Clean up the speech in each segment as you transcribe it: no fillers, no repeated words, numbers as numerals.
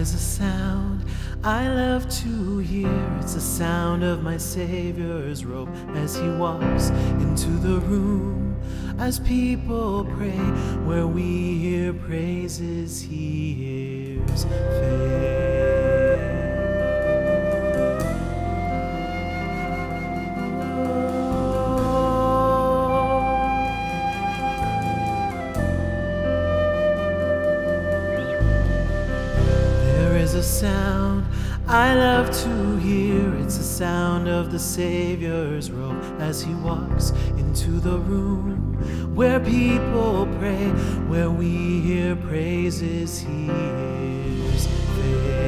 is a sound I love to hear. It's the sound of my Savior's robe as he walks into the room. As people pray, where we hear praises, he hears faith. Sound I love to hear. It's the sound of the Savior's robe as he walks into the room where people pray, where we hear praises, he hears praise.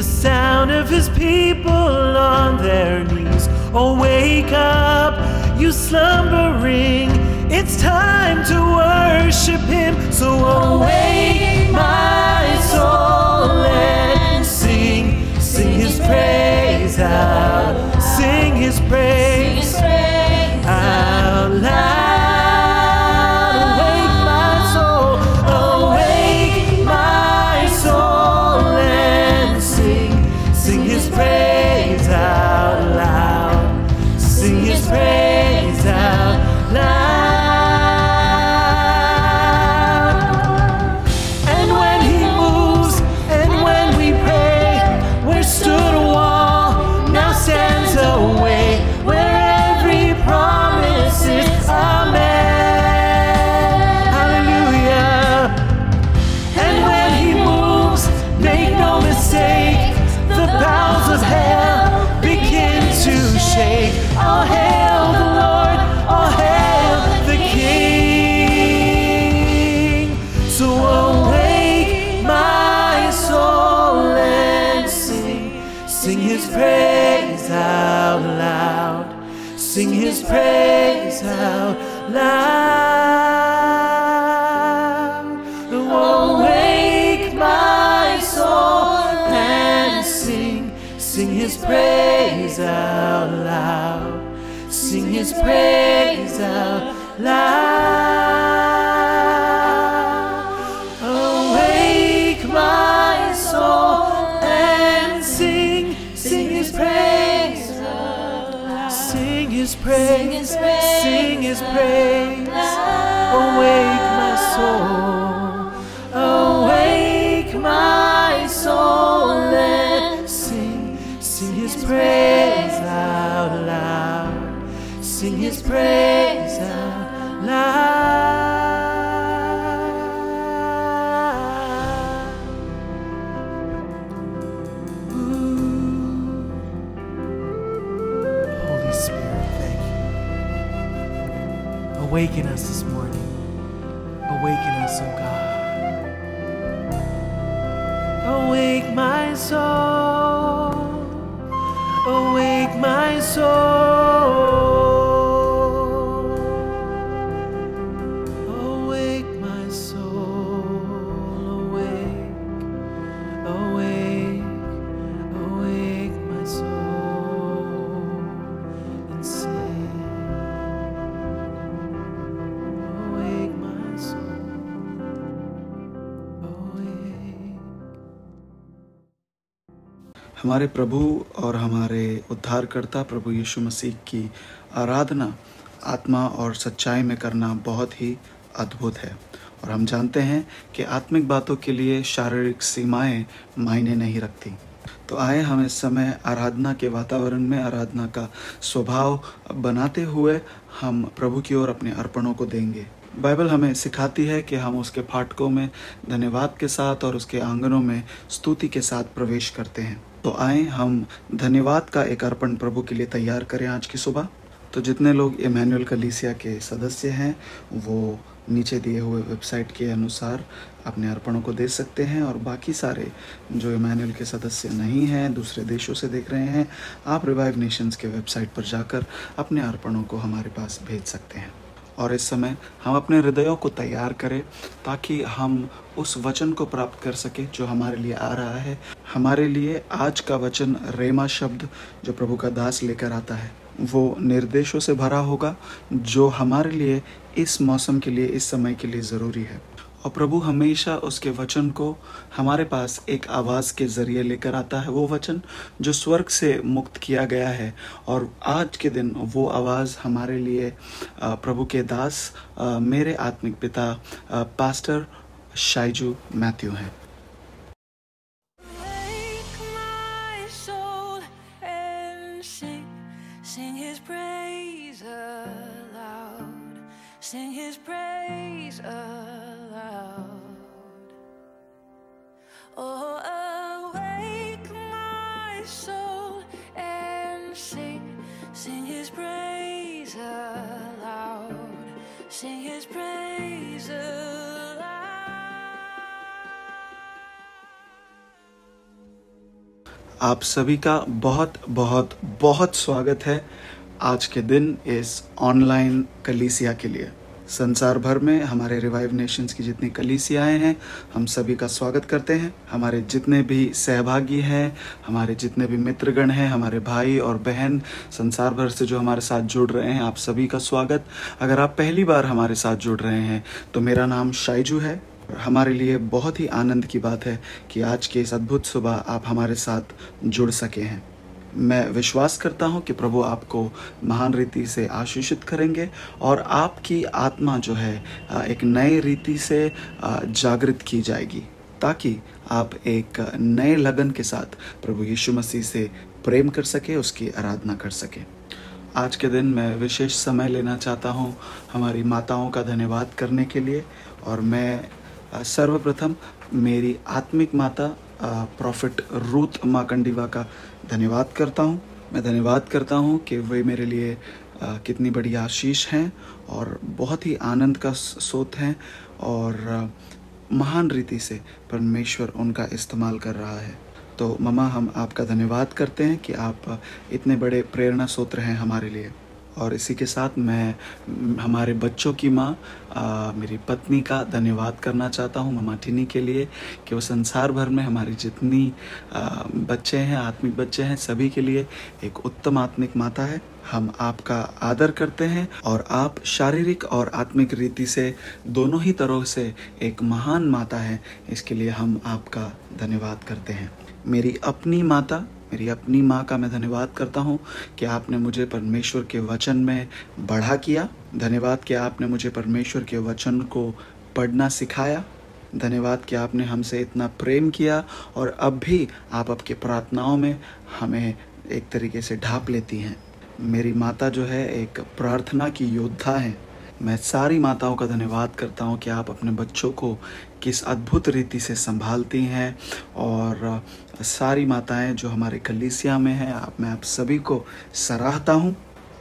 The sound of his people on their knees. Oh, wake up, you slumbering. It's time to worship him. So awake, my soul, and sing. Sing his praise out. Sing his praise out loud. Awaken us this morning. Awaken us, oh God. Awake my soul. Awake my soul. Awake my soul. Awake, awake, awake my soul and sing. हमारे प्रभु और हमारे उद्धारकर्ता प्रभु यीशु मसीह की आराधना आत्मा और सच्चाई में करना बहुत ही अद्भुत है और हम जानते हैं कि आत्मिक बातों के लिए शारीरिक सीमाएं मायने नहीं रखती। तो आए हम इस समय आराधना के वातावरण में आराधना का स्वभाव बनाते हुए हम प्रभु की ओर अपने अर्पणों को देंगे। बाइबल हमें सिखाती है कि हम उसके फाटकों में धन्यवाद के साथ और उसके आंगनों में स्तुति के साथ प्रवेश करते हैं। तो आए हम धन्यवाद का एक अर्पण प्रभु के लिए तैयार करें आज की सुबह। तो जितने लोग इमैनुअल कलीसिया के सदस्य हैं वो नीचे दिए हुए वेबसाइट के अनुसार अपने अर्पणों को दे सकते हैं, और बाकी सारे जो इमैनुअल के सदस्य नहीं हैं, दूसरे देशों से देख रहे हैं, आप रिवाइव नेशंस के वेबसाइट पर जाकर अपने अर्पणों को हमारे पास भेज सकते हैं। और इस समय हम अपने हृदयों को तैयार करें ताकि हम उस वचन को प्राप्त कर सकें जो हमारे लिए आ रहा है। हमारे लिए आज का वचन रेमा शब्द जो प्रभु का दास लेकर आता है वो निर्देशों से भरा होगा जो हमारे लिए इस मौसम के लिए, इस समय के लिए ज़रूरी है। और प्रभु हमेशा उसके वचन को हमारे पास एक आवाज़ के ज़रिए लेकर आता है, वो वचन जो स्वर्ग से मुक्त किया गया है। और आज के दिन वो आवाज़ हमारे लिए प्रभु के दास मेरे आत्मिक पिता पास्टर शाइजू मैथ्यू हैं। आप सभी का बहुत बहुत बहुत स्वागत है आज के दिन इस ऑनलाइन कलीसिया के लिए। संसार भर में हमारे रिवाइव नेशंस की जितनी कलीसियाएं हैं हम सभी का स्वागत करते हैं। हमारे जितने भी सहभागी हैं, हमारे जितने भी मित्रगण हैं, हमारे भाई और बहन संसार भर से जो हमारे साथ जुड़ रहे हैं, आप सभी का स्वागत। अगर आप पहली बार हमारे साथ जुड़ रहे हैं तो मेरा नाम शाइजू है। हमारे लिए बहुत ही आनंद की बात है कि आज के इस अद्भुत सुबह आप हमारे साथ जुड़ सके हैं। मैं विश्वास करता हूं कि प्रभु आपको महान रीति से आशीषित करेंगे और आपकी आत्मा जो है एक नई रीति से जागृत की जाएगी ताकि आप एक नए लगन के साथ प्रभु यीशु मसीह से प्रेम कर सके, उसकी आराधना कर सके। आज के दिन मैं विशेष समय लेना चाहता हूँ हमारी माताओं का धन्यवाद करने के लिए, और मैं सर्वप्रथम मेरी आत्मिक माता प्रॉफिट रूथ माकंडीवा का धन्यवाद करता हूँ। मैं धन्यवाद करता हूँ कि वे मेरे लिए कितनी बड़ी आशीष हैं और बहुत ही आनंद का स्रोत हैं, और महान रीति से परमेश्वर उनका इस्तेमाल कर रहा है। तो ममा, हम आपका धन्यवाद करते हैं कि आप इतने बड़े प्रेरणा स्रोत हैं हमारे लिए। और इसी के साथ मैं हमारे बच्चों की माँ मेरी पत्नी का धन्यवाद करना चाहता हूँ, मम्मा टिनी के लिए, कि वो संसार भर में हमारी जितनी बच्चे हैं, आत्मिक बच्चे हैं, सभी के लिए एक उत्तम आत्मिक माता है। हम आपका आदर करते हैं और आप शारीरिक और आत्मिक रीति से दोनों ही तरह से एक महान माता है, इसके लिए हम आपका धन्यवाद करते हैं। मेरी अपनी माँ का मैं धन्यवाद करता हूँ कि आपने मुझे परमेश्वर के वचन में बढ़ा किया। धन्यवाद कि आपने मुझे परमेश्वर के वचन को पढ़ना सिखाया। धन्यवाद कि आपने हमसे इतना प्रेम किया और अब भी आप आपके प्रार्थनाओं में हमें एक तरीके से ढांप लेती हैं। मेरी माता जो है एक प्रार्थना की योद्धा है। मैं सारी माताओं का धन्यवाद करता हूँ कि आप अपने बच्चों को किस अद्भुत रीति से संभालती हैं, और सारी माताएं जो हमारे कलीसिया में हैं, मैं आप सभी को सराहता हूँ।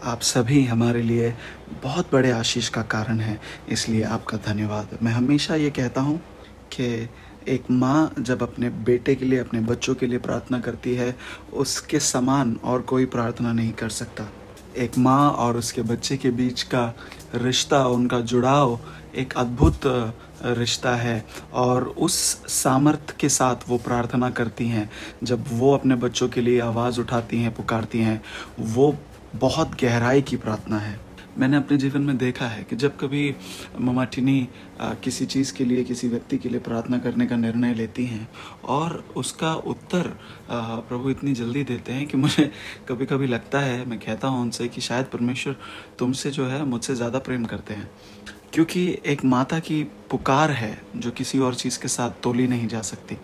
आप सभी हमारे लिए बहुत बड़े आशीष का कारण हैं, इसलिए आपका धन्यवाद। मैं हमेशा ये कहता हूँ कि एक माँ जब अपने बेटे के लिए, अपने बच्चों के लिए प्रार्थना करती है, उसके समान और कोई प्रार्थना नहीं कर सकता। एक माँ और उसके बच्चे के बीच का रिश्ता, उनका जुड़ाव एक अद्भुत रिश्ता है, और उस सामर्थ्य के साथ वो प्रार्थना करती हैं। जब वो अपने बच्चों के लिए आवाज़ उठाती हैं, पुकारती हैं, वो बहुत गहराई की प्रार्थना है। मैंने अपने जीवन में देखा है कि जब कभी मम्मा टिनी किसी चीज़ के लिए, किसी व्यक्ति के लिए प्रार्थना करने का निर्णय लेती हैं और उसका उत्तर प्रभु इतनी जल्दी देते हैं कि मुझे कभी कभी लगता है, मैं कहता हूँ उनसे कि शायद परमेश्वर तुमसे जो है मुझसे ज़्यादा प्रेम करते हैं। क्योंकि एक माता की पुकार है जो किसी और चीज़ के साथ तोली नहीं जा सकती।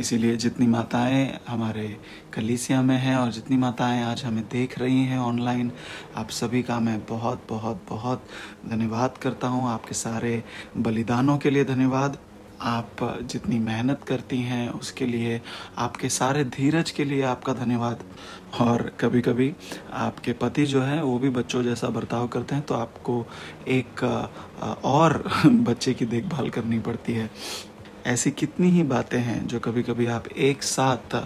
इसीलिए जितनी माताएं हमारे कलीसिया में हैं और जितनी माताएं आज हमें देख रही हैं ऑनलाइन, आप सभी का मैं बहुत बहुत बहुत धन्यवाद करता हूं। आपके सारे बलिदानों के लिए धन्यवाद, आप जितनी मेहनत करती हैं उसके लिए, आपके सारे धीरज के लिए आपका धन्यवाद। और कभी कभी आपके पति जो है वो भी बच्चों जैसा बर्ताव करते हैं, तो आपको एक और बच्चे की देखभाल करनी पड़ती है। ऐसी कितनी ही बातें हैं जो कभी कभी आप एक साथ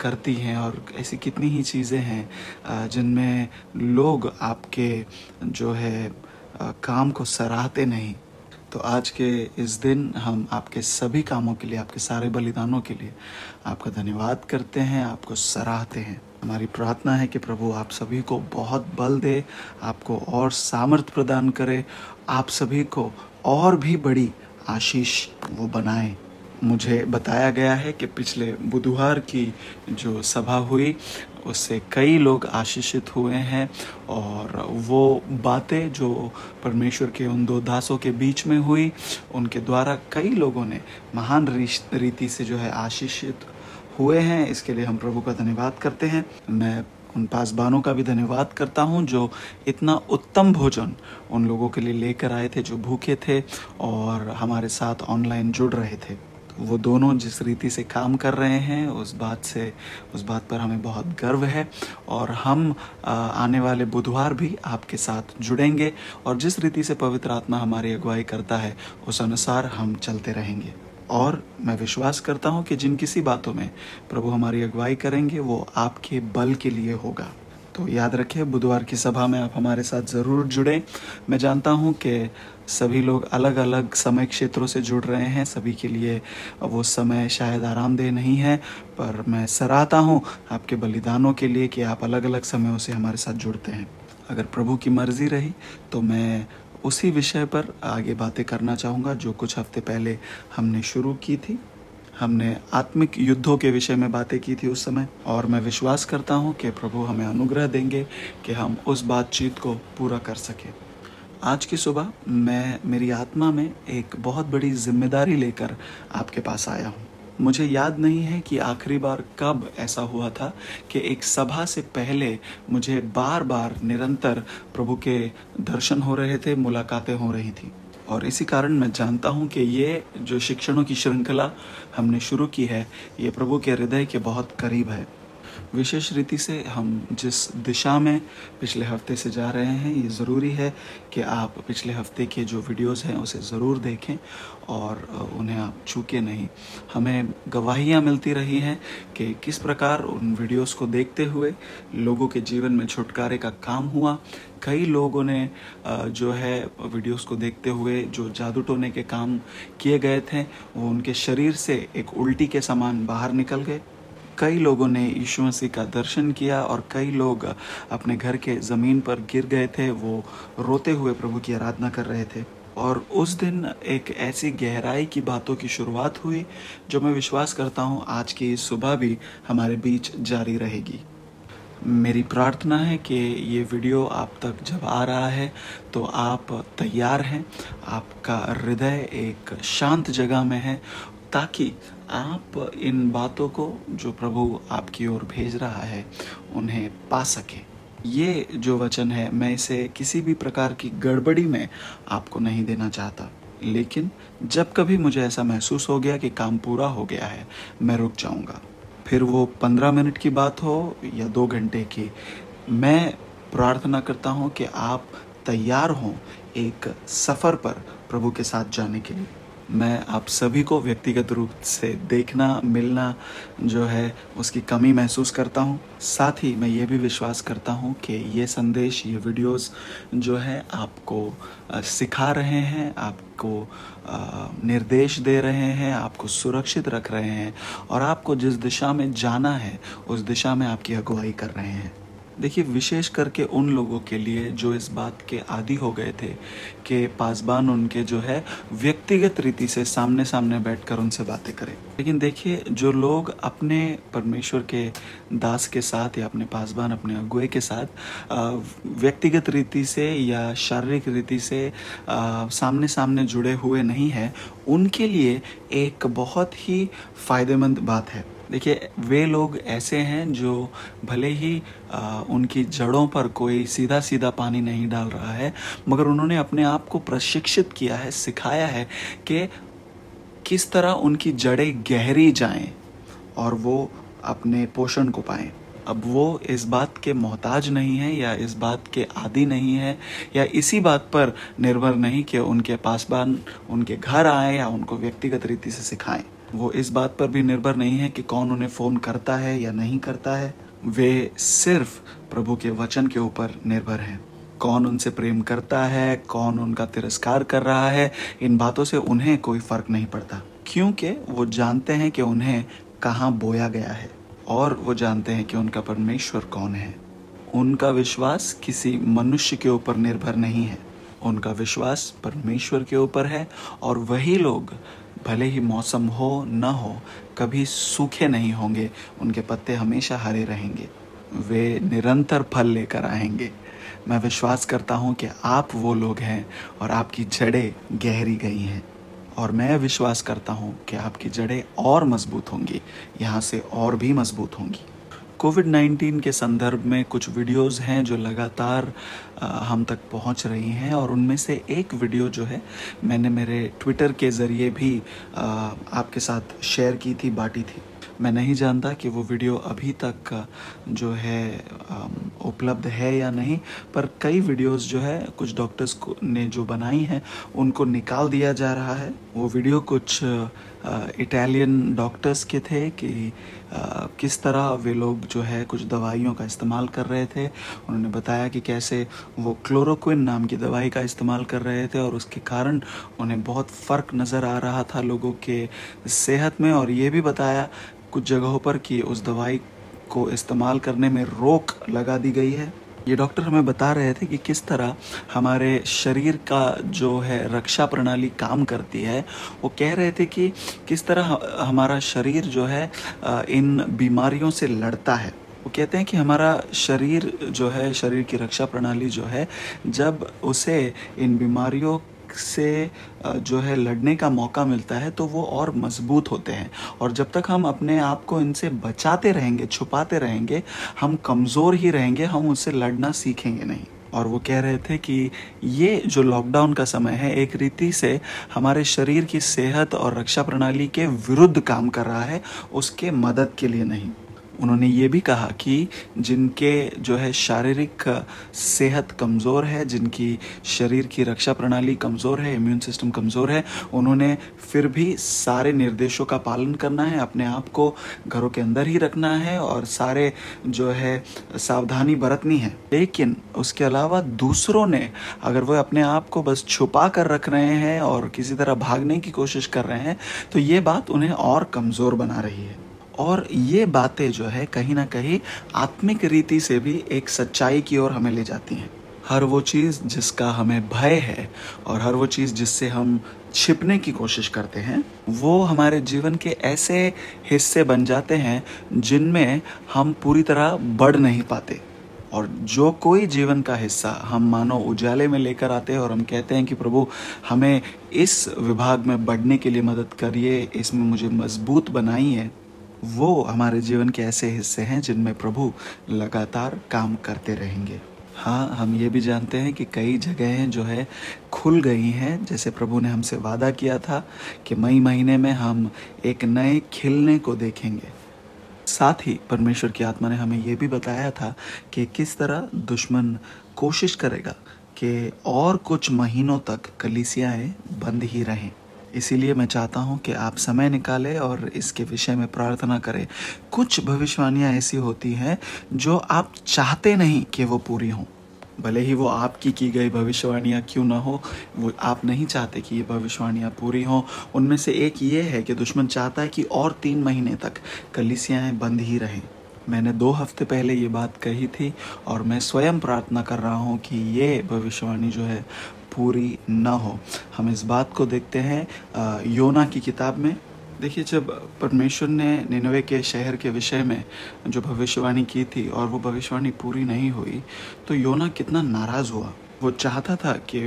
करती हैं, और ऐसी कितनी ही चीज़ें हैं जिनमें लोग आपके जो है काम को सराहते नहीं। तो आज के इस दिन हम आपके सभी कामों के लिए, आपके सारे बलिदानों के लिए आपका धन्यवाद करते हैं, आपको सराहते हैं। हमारी प्रार्थना है कि प्रभु आप सभी को बहुत बल दे, आपको और सामर्थ्य प्रदान करे, आप सभी को और भी बड़ी आशीष वो बनाए। मुझे बताया गया है कि पिछले बुधवार की जो सभा हुई उससे कई लोग आशीषित हुए हैं, और वो बातें जो परमेश्वर के उन दो दासों के बीच में हुई, उनके द्वारा कई लोगों ने महान रीति से जो है आशीषित हुए हैं। इसके लिए हम प्रभु का धन्यवाद करते हैं। मैं उन पासबानों का भी धन्यवाद करता हूं जो इतना उत्तम भोजन उन लोगों के लिए लेकर आए थे जो भूखे थे और हमारे साथ ऑनलाइन जुड़ रहे थे। वो दोनों जिस रीति से काम कर रहे हैं उस बात पर हमें बहुत गर्व है, और हम आने वाले बुधवार भी आपके साथ जुड़ेंगे, और जिस रीति से पवित्र आत्मा हमारी अगुवाई करता है उस अनुसार हम चलते रहेंगे। और मैं विश्वास करता हूं कि जिन किसी बातों में प्रभु हमारी अगुवाई करेंगे वो आपके बल के लिए होगा। तो याद रखिए, बुधवार की सभा में आप हमारे साथ ज़रूर जुड़ें। मैं जानता हूं कि सभी लोग अलग अलग समय क्षेत्रों से जुड़ रहे हैं, सभी के लिए वो समय शायद आरामदेह नहीं है, पर मैं सराहता हूं आपके बलिदानों के लिए कि आप अलग अलग समयों से हमारे साथ जुड़ते हैं। अगर प्रभु की मर्ज़ी रही तो मैं उसी विषय पर आगे बातें करना चाहूँगा जो कुछ हफ्ते पहले हमने शुरू की थी। हमने आत्मिक युद्धों के विषय में बातें की थी उस समय, और मैं विश्वास करता हूँ कि प्रभु हमें अनुग्रह देंगे कि हम उस बातचीत को पूरा कर सकें। आज की सुबह मैं मेरी आत्मा में एक बहुत बड़ी जिम्मेदारी लेकर आपके पास आया हूँ। मुझे याद नहीं है कि आखिरी बार कब ऐसा हुआ था कि एक सभा से पहले मुझे बार बार निरंतर प्रभु के दर्शन हो रहे थे, मुलाकातें हो रही थी, और इसी कारण मैं जानता हूँ कि ये जो शिक्षणों की श्रृंखला हमने शुरू की है ये प्रभु के हृदय के बहुत करीब है। विशेष रीति से हम जिस दिशा में पिछले हफ्ते से जा रहे हैं, ये ज़रूरी है कि आप पिछले हफ्ते के जो वीडियोस हैं उसे ज़रूर देखें और उन्हें आप चूकें नहीं। हमें गवाहियाँ मिलती रही हैं कि किस प्रकार उन वीडियोस को देखते हुए लोगों के जीवन में छुटकारे का काम हुआ। कई लोगों ने जो है वीडियोस को देखते हुए जो जादू टोने के काम किए गए थे वो उनके शरीर से एक उल्टी के समान बाहर निकल गए। कई लोगों ने यीशु मसीह का दर्शन किया, और कई लोग अपने घर के ज़मीन पर गिर गए थे, वो रोते हुए प्रभु की आराधना कर रहे थे। और उस दिन एक ऐसी गहराई की बातों की शुरुआत हुई जो मैं विश्वास करता हूँ आज की सुबह भी हमारे बीच जारी रहेगी। मेरी प्रार्थना है कि ये वीडियो आप तक जब आ रहा है तो आप तैयार हैं, आपका हृदय एक शांत जगह में है, ताकि आप इन बातों को जो प्रभु आपकी ओर भेज रहा है उन्हें पा सकें। ये जो वचन है मैं इसे किसी भी प्रकार की गड़बड़ी में आपको नहीं देना चाहता, लेकिन जब कभी मुझे ऐसा महसूस हो गया कि काम पूरा हो गया है मैं रुक जाऊंगा, फिर वो 15 मिनट की बात हो या 2 घंटे की। मैं प्रार्थना करता हूं कि आप तैयार हों एक सफ़र पर प्रभु के साथ जाने के लिए। मैं आप सभी को व्यक्तिगत रूप से देखना मिलना जो है उसकी कमी महसूस करता हूँ। साथ ही मैं ये भी विश्वास करता हूँ कि ये संदेश, ये वीडियोस जो है आपको सिखा रहे हैं, आपको निर्देश दे रहे हैं, आपको सुरक्षित रख रहे हैं, और आपको जिस दिशा में जाना है उस दिशा में आपकी अगुवाई कर रहे हैं। देखिए, विशेष करके उन लोगों के लिए जो इस बात के आदी हो गए थे कि पासबान उनके जो है व्यक्तिगत रीति से सामने सामने बैठकर उनसे बातें करें। लेकिन देखिए, जो लोग अपने परमेश्वर के दास के साथ या अपने पासबान, अपने अगुए के साथ व्यक्तिगत रीति से या शारीरिक रीति से सामने सामने जुड़े हुए नहीं हैं, उनके लिए एक बहुत ही फ़ायदेमंद बात है। देखिए, वे लोग ऐसे हैं जो भले ही उनकी जड़ों पर कोई सीधा सीधा पानी नहीं डाल रहा है, मगर उन्होंने अपने आप को प्रशिक्षित किया है, सिखाया है कि किस तरह उनकी जड़ें गहरी जाएं और वो अपने पोषण को पाएं। अब वो इस बात के मोहताज नहीं है या इस बात के आदी नहीं है या इसी बात पर निर्भर नहीं कि उनके पासबान उनके घर आए या उनको व्यक्तिगत रीति से सिखाएं। वो इस बात पर भी निर्भर नहीं है कि कौन उन्हें फ़ोन करता है या नहीं करता है। वे सिर्फ प्रभु के वचन के ऊपर निर्भर हैं। कौन उनसे प्रेम करता है, कौन उनका तिरस्कार कर रहा है, इन बातों से उन्हें कोई फ़र्क नहीं पड़ता, क्योंकि वो जानते हैं कि उन्हें कहाँ बोया गया है और वो जानते हैं कि उनका परमेश्वर कौन है। उनका विश्वास किसी मनुष्य के ऊपर निर्भर नहीं है, उनका विश्वास परमेश्वर के ऊपर है। और वही लोग भले ही मौसम हो ना हो कभी सूखे नहीं होंगे, उनके पत्ते हमेशा हरे रहेंगे, वे निरंतर फल लेकर आएंगे। मैं विश्वास करता हूँ कि आप वो लोग हैं और आपकी जड़ें गहरी गई हैं, और मैं विश्वास करता हूँ कि आपकी जड़ें और मजबूत होंगी, यहाँ से और भी मजबूत होंगी। कोविड-19 के संदर्भ में कुछ वीडियोस हैं जो लगातार हम तक पहुंच रही हैं, और उनमें से एक वीडियो जो है मैंने मेरे ट्विटर के ज़रिए भी आपके साथ शेयर की थी, बांटी थी। मैं नहीं जानता कि वो वीडियो अभी तक जो है उपलब्ध है या नहीं, पर कई वीडियोस जो है कुछ डॉक्टर्स को ने जो बनाई हैं उनको निकाल दिया जा रहा है। वो वीडियो कुछ इटालियन डॉक्टर्स के थे कि किस तरह वे लोग जो है कुछ दवाइयों का इस्तेमाल कर रहे थे। उन्होंने बताया कि कैसे वो क्लोरोक्विन नाम की दवाई का इस्तेमाल कर रहे थे और उसके कारण उन्हें बहुत फ़र्क नज़र आ रहा था लोगों के सेहत में, और ये भी बताया कुछ जगहों पर कि उस दवाई को इस्तेमाल करने में रोक लगा दी गई है। ये डॉक्टर हमें बता रहे थे कि किस तरह हमारे शरीर का जो है रक्षा प्रणाली काम करती है। वो कह रहे थे कि किस तरह हमारा शरीर जो है इन बीमारियों से लड़ता है। वो कहते हैं कि हमारा शरीर जो है, शरीर की रक्षा प्रणाली जो है, जब उसे इन बीमारियों से जो है लड़ने का मौका मिलता है तो वो और मजबूत होते हैं, और जब तक हम अपने आप को इनसे बचाते रहेंगे, छुपाते रहेंगे, हम कमज़ोर ही रहेंगे, हम उससे लड़ना सीखेंगे नहीं। और वो कह रहे थे कि ये जो लॉकडाउन का समय है एक रीति से हमारे शरीर की सेहत और रक्षा प्रणाली के विरुद्ध काम कर रहा है, उसके मदद के लिए नहीं। उन्होंने ये भी कहा कि जिनके जो है शारीरिक सेहत कमज़ोर है, जिनकी शरीर की रक्षा प्रणाली कमज़ोर है, इम्यून सिस्टम कमज़ोर है, उन्होंने फिर भी सारे निर्देशों का पालन करना है, अपने आप को घरों के अंदर ही रखना है और सारे जो है सावधानी बरतनी है। लेकिन उसके अलावा दूसरों ने अगर वो अपने आप को बस छुपा कर रख रहे हैं और किसी तरह भागने की कोशिश कर रहे हैं तो ये बात उन्हें और कमज़ोर बना रही है। और ये बातें जो है कहीं ना कहीं आत्मिक रीति से भी एक सच्चाई की ओर हमें ले जाती हैं। हर वो चीज़ जिसका हमें भय है और हर वो चीज़ जिससे हम छिपने की कोशिश करते हैं, वो हमारे जीवन के ऐसे हिस्से बन जाते हैं जिनमें हम पूरी तरह बढ़ नहीं पाते। और जो कोई जीवन का हिस्सा हम मानो उजाले में लेकर आते हैं और हम कहते हैं कि प्रभु हमें इस विभाग में बढ़ने के लिए मदद करिए, इसमें मुझे मजबूत बनाइए, वो हमारे जीवन के ऐसे हिस्से हैं जिनमें प्रभु लगातार काम करते रहेंगे। हाँ, हम ये भी जानते हैं कि कई जगहें जो है खुल गई हैं, जैसे प्रभु ने हमसे वादा किया था कि मई महीने में हम एक नए खिलने को देखेंगे। साथ ही परमेश्वर की आत्मा ने हमें ये भी बताया था कि किस तरह दुश्मन कोशिश करेगा कि और कुछ महीनों तक कलीसियाएँ बंद ही रहें। इसीलिए मैं चाहता हूं कि आप समय निकालें और इसके विषय में प्रार्थना करें। कुछ भविष्यवाणियां ऐसी होती हैं जो आप चाहते नहीं कि वो पूरी हों, भले ही वो आपकी की गई भविष्यवाणियां क्यों ना हो, वो आप नहीं चाहते कि ये भविष्यवाणियां पूरी हों। उनमें से एक ये है कि दुश्मन चाहता है कि और 3 महीने तक कलीसियाएँ बंद ही रहें। मैंने 2 हफ्ते पहले ये बात कही थी और मैं स्वयं प्रार्थना कर रहा हूँ कि ये भविष्यवाणी जो है पूरी ना हो। हम इस बात को देखते हैं योना की किताब में। देखिए, जब परमेश्वर ने निनवे के शहर के विषय में जो भविष्यवाणी की थी और वो भविष्यवाणी पूरी नहीं हुई तो योना कितना नाराज़ हुआ। वो चाहता था कि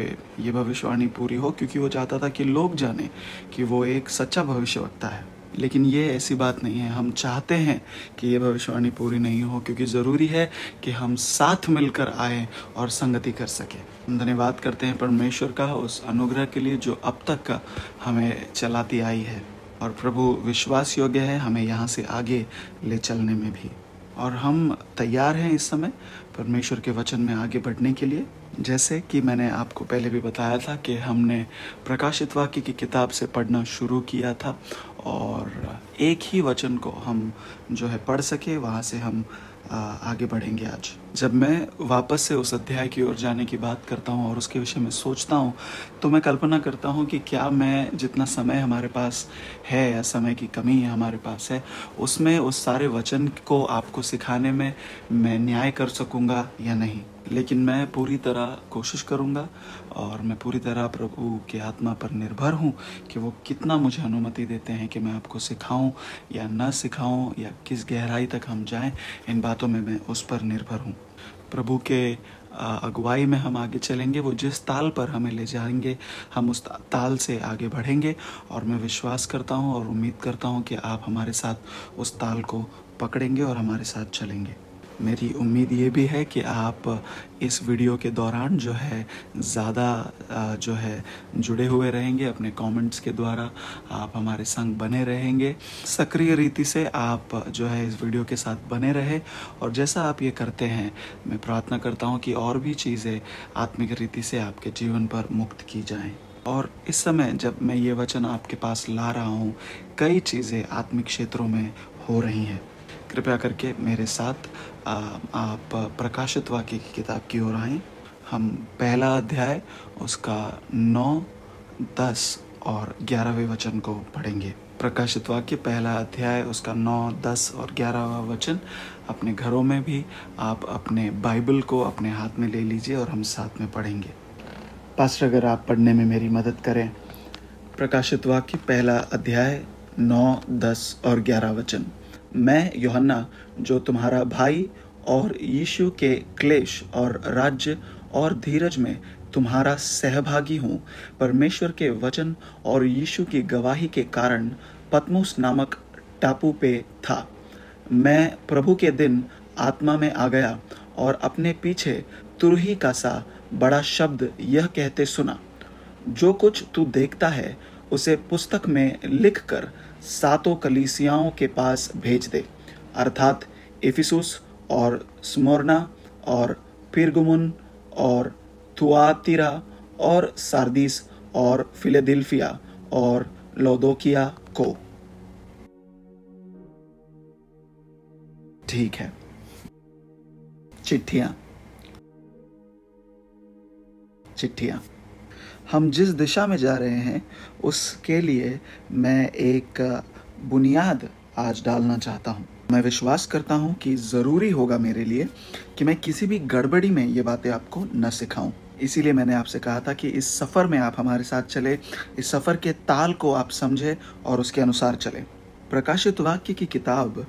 ये भविष्यवाणी पूरी हो क्योंकि वो चाहता था कि लोग जाने कि वो एक सच्चा भविष्यवक्ता है। लेकिन ये ऐसी बात नहीं है। हम चाहते हैं कि ये भविष्यवाणी पूरी नहीं हो क्योंकि ज़रूरी है कि हम साथ मिलकर आए और संगति कर सकें। हम धन्यवाद करते हैं परमेश्वर का उस अनुग्रह के लिए जो अब तक का हमें चलाती आई है और प्रभु विश्वास योग्य है हमें यहाँ से आगे ले चलने में भी। और हम तैयार हैं इस समय परमेश्वर के वचन में आगे बढ़ने के लिए। जैसे कि मैंने आपको पहले भी बताया था कि हमने प्रकाशित वाक्य की किताब से पढ़ना शुरू किया था और एक ही वचन को हम जो है पढ़ सके, वहाँ से हम आगे बढ़ेंगे। आज जब मैं वापस से उस अध्याय की ओर जाने की बात करता हूँ और उसके विषय में सोचता हूँ तो मैं कल्पना करता हूँ कि क्या मैं जितना समय हमारे पास है या समय की कमी है हमारे पास है उसमें उस सारे वचन को आपको सिखाने में मैं न्याय कर सकूँगा या नहीं। लेकिन मैं पूरी तरह कोशिश करूँगा और मैं पूरी तरह प्रभु की आत्मा पर निर्भर हूँ कि वो कितना मुझे अनुमति देते हैं कि मैं आपको सिखाऊँ या ना सिखाऊँ या किस गहराई तक हम जाएं। इन बातों में मैं उस पर निर्भर हूँ। प्रभु के अगुवाई में हम आगे चलेंगे। वो जिस ताल पर हमें ले जाएंगे हम उस ताल से आगे बढ़ेंगे और मैं विश्वास करता हूँ और उम्मीद करता हूँ कि आप हमारे साथ उस ताल को पकड़ेंगे और हमारे साथ चलेंगे। मेरी उम्मीद ये भी है कि आप इस वीडियो के दौरान जो है ज़्यादा जो है जुड़े हुए रहेंगे। अपने कमेंट्स के द्वारा आप हमारे संग बने रहेंगे। सक्रिय रीति से आप जो है इस वीडियो के साथ बने रहे और जैसा आप ये करते हैं मैं प्रार्थना करता हूँ कि और भी चीज़ें आत्मिक रीति से आपके जीवन पर मुक्त की जाएं। और इस समय जब मैं ये वचन आपके पास ला रहा हूँ कई चीज़ें आत्मिक क्षेत्रों में हो रही हैं। कृपया करके मेरे साथ आप प्रकाशित वाक्य की किताब की ओर आएँ। हम पहला अध्याय उसका 9, 10 और 11वें वचन को पढ़ेंगे। प्रकाशित वाक्य पहला अध्याय उसका 9, 10 और 11वां वचन। अपने घरों में भी आप अपने बाइबल को अपने हाथ में ले लीजिए और हम साथ में पढ़ेंगे। पास्टर, अगर आप पढ़ने में मेरी मदद करें। प्रकाशित वाक्य पहला अध्याय 9, 10 और 11 वचन। मैं यूहन्ना जो तुम्हारा भाई और यीशु के क्लेश और राज्य और धीरज में तुम्हारा सहभागी हूँ, परमेश्वर के वचन और यीशु की गवाही के कारण पतमोस नामक टापू पे था। मैं प्रभु के दिन आत्मा में आ गया और अपने पीछे तुरही का सा बड़ा शब्द यह कहते सुना, जो कुछ तू देखता है उसे पुस्तक में लिखकर 7 कलीसियाओं के पास भेज दे, अर्थात इफिसुस और स्मोरना और पिरगमुन और थुआतिरा और सार्दिस और फिलेडेल्फिया और लौदोकिया को। ठीक है, चिट्ठियां हम जिस दिशा में जा रहे हैं उसके लिए मैं एक बुनियाद आज डालना चाहता हूँ। मैं विश्वास करता हूँ कि ज़रूरी होगा मेरे लिए कि मैं किसी भी गड़बड़ी में ये बातें आपको न सिखाऊँ। इसीलिए मैंने आपसे कहा था कि इस सफ़र में आप हमारे साथ चले, इस सफ़र के ताल को आप समझें और उसके अनुसार चलें। प्रकाशित वाक्य की किताब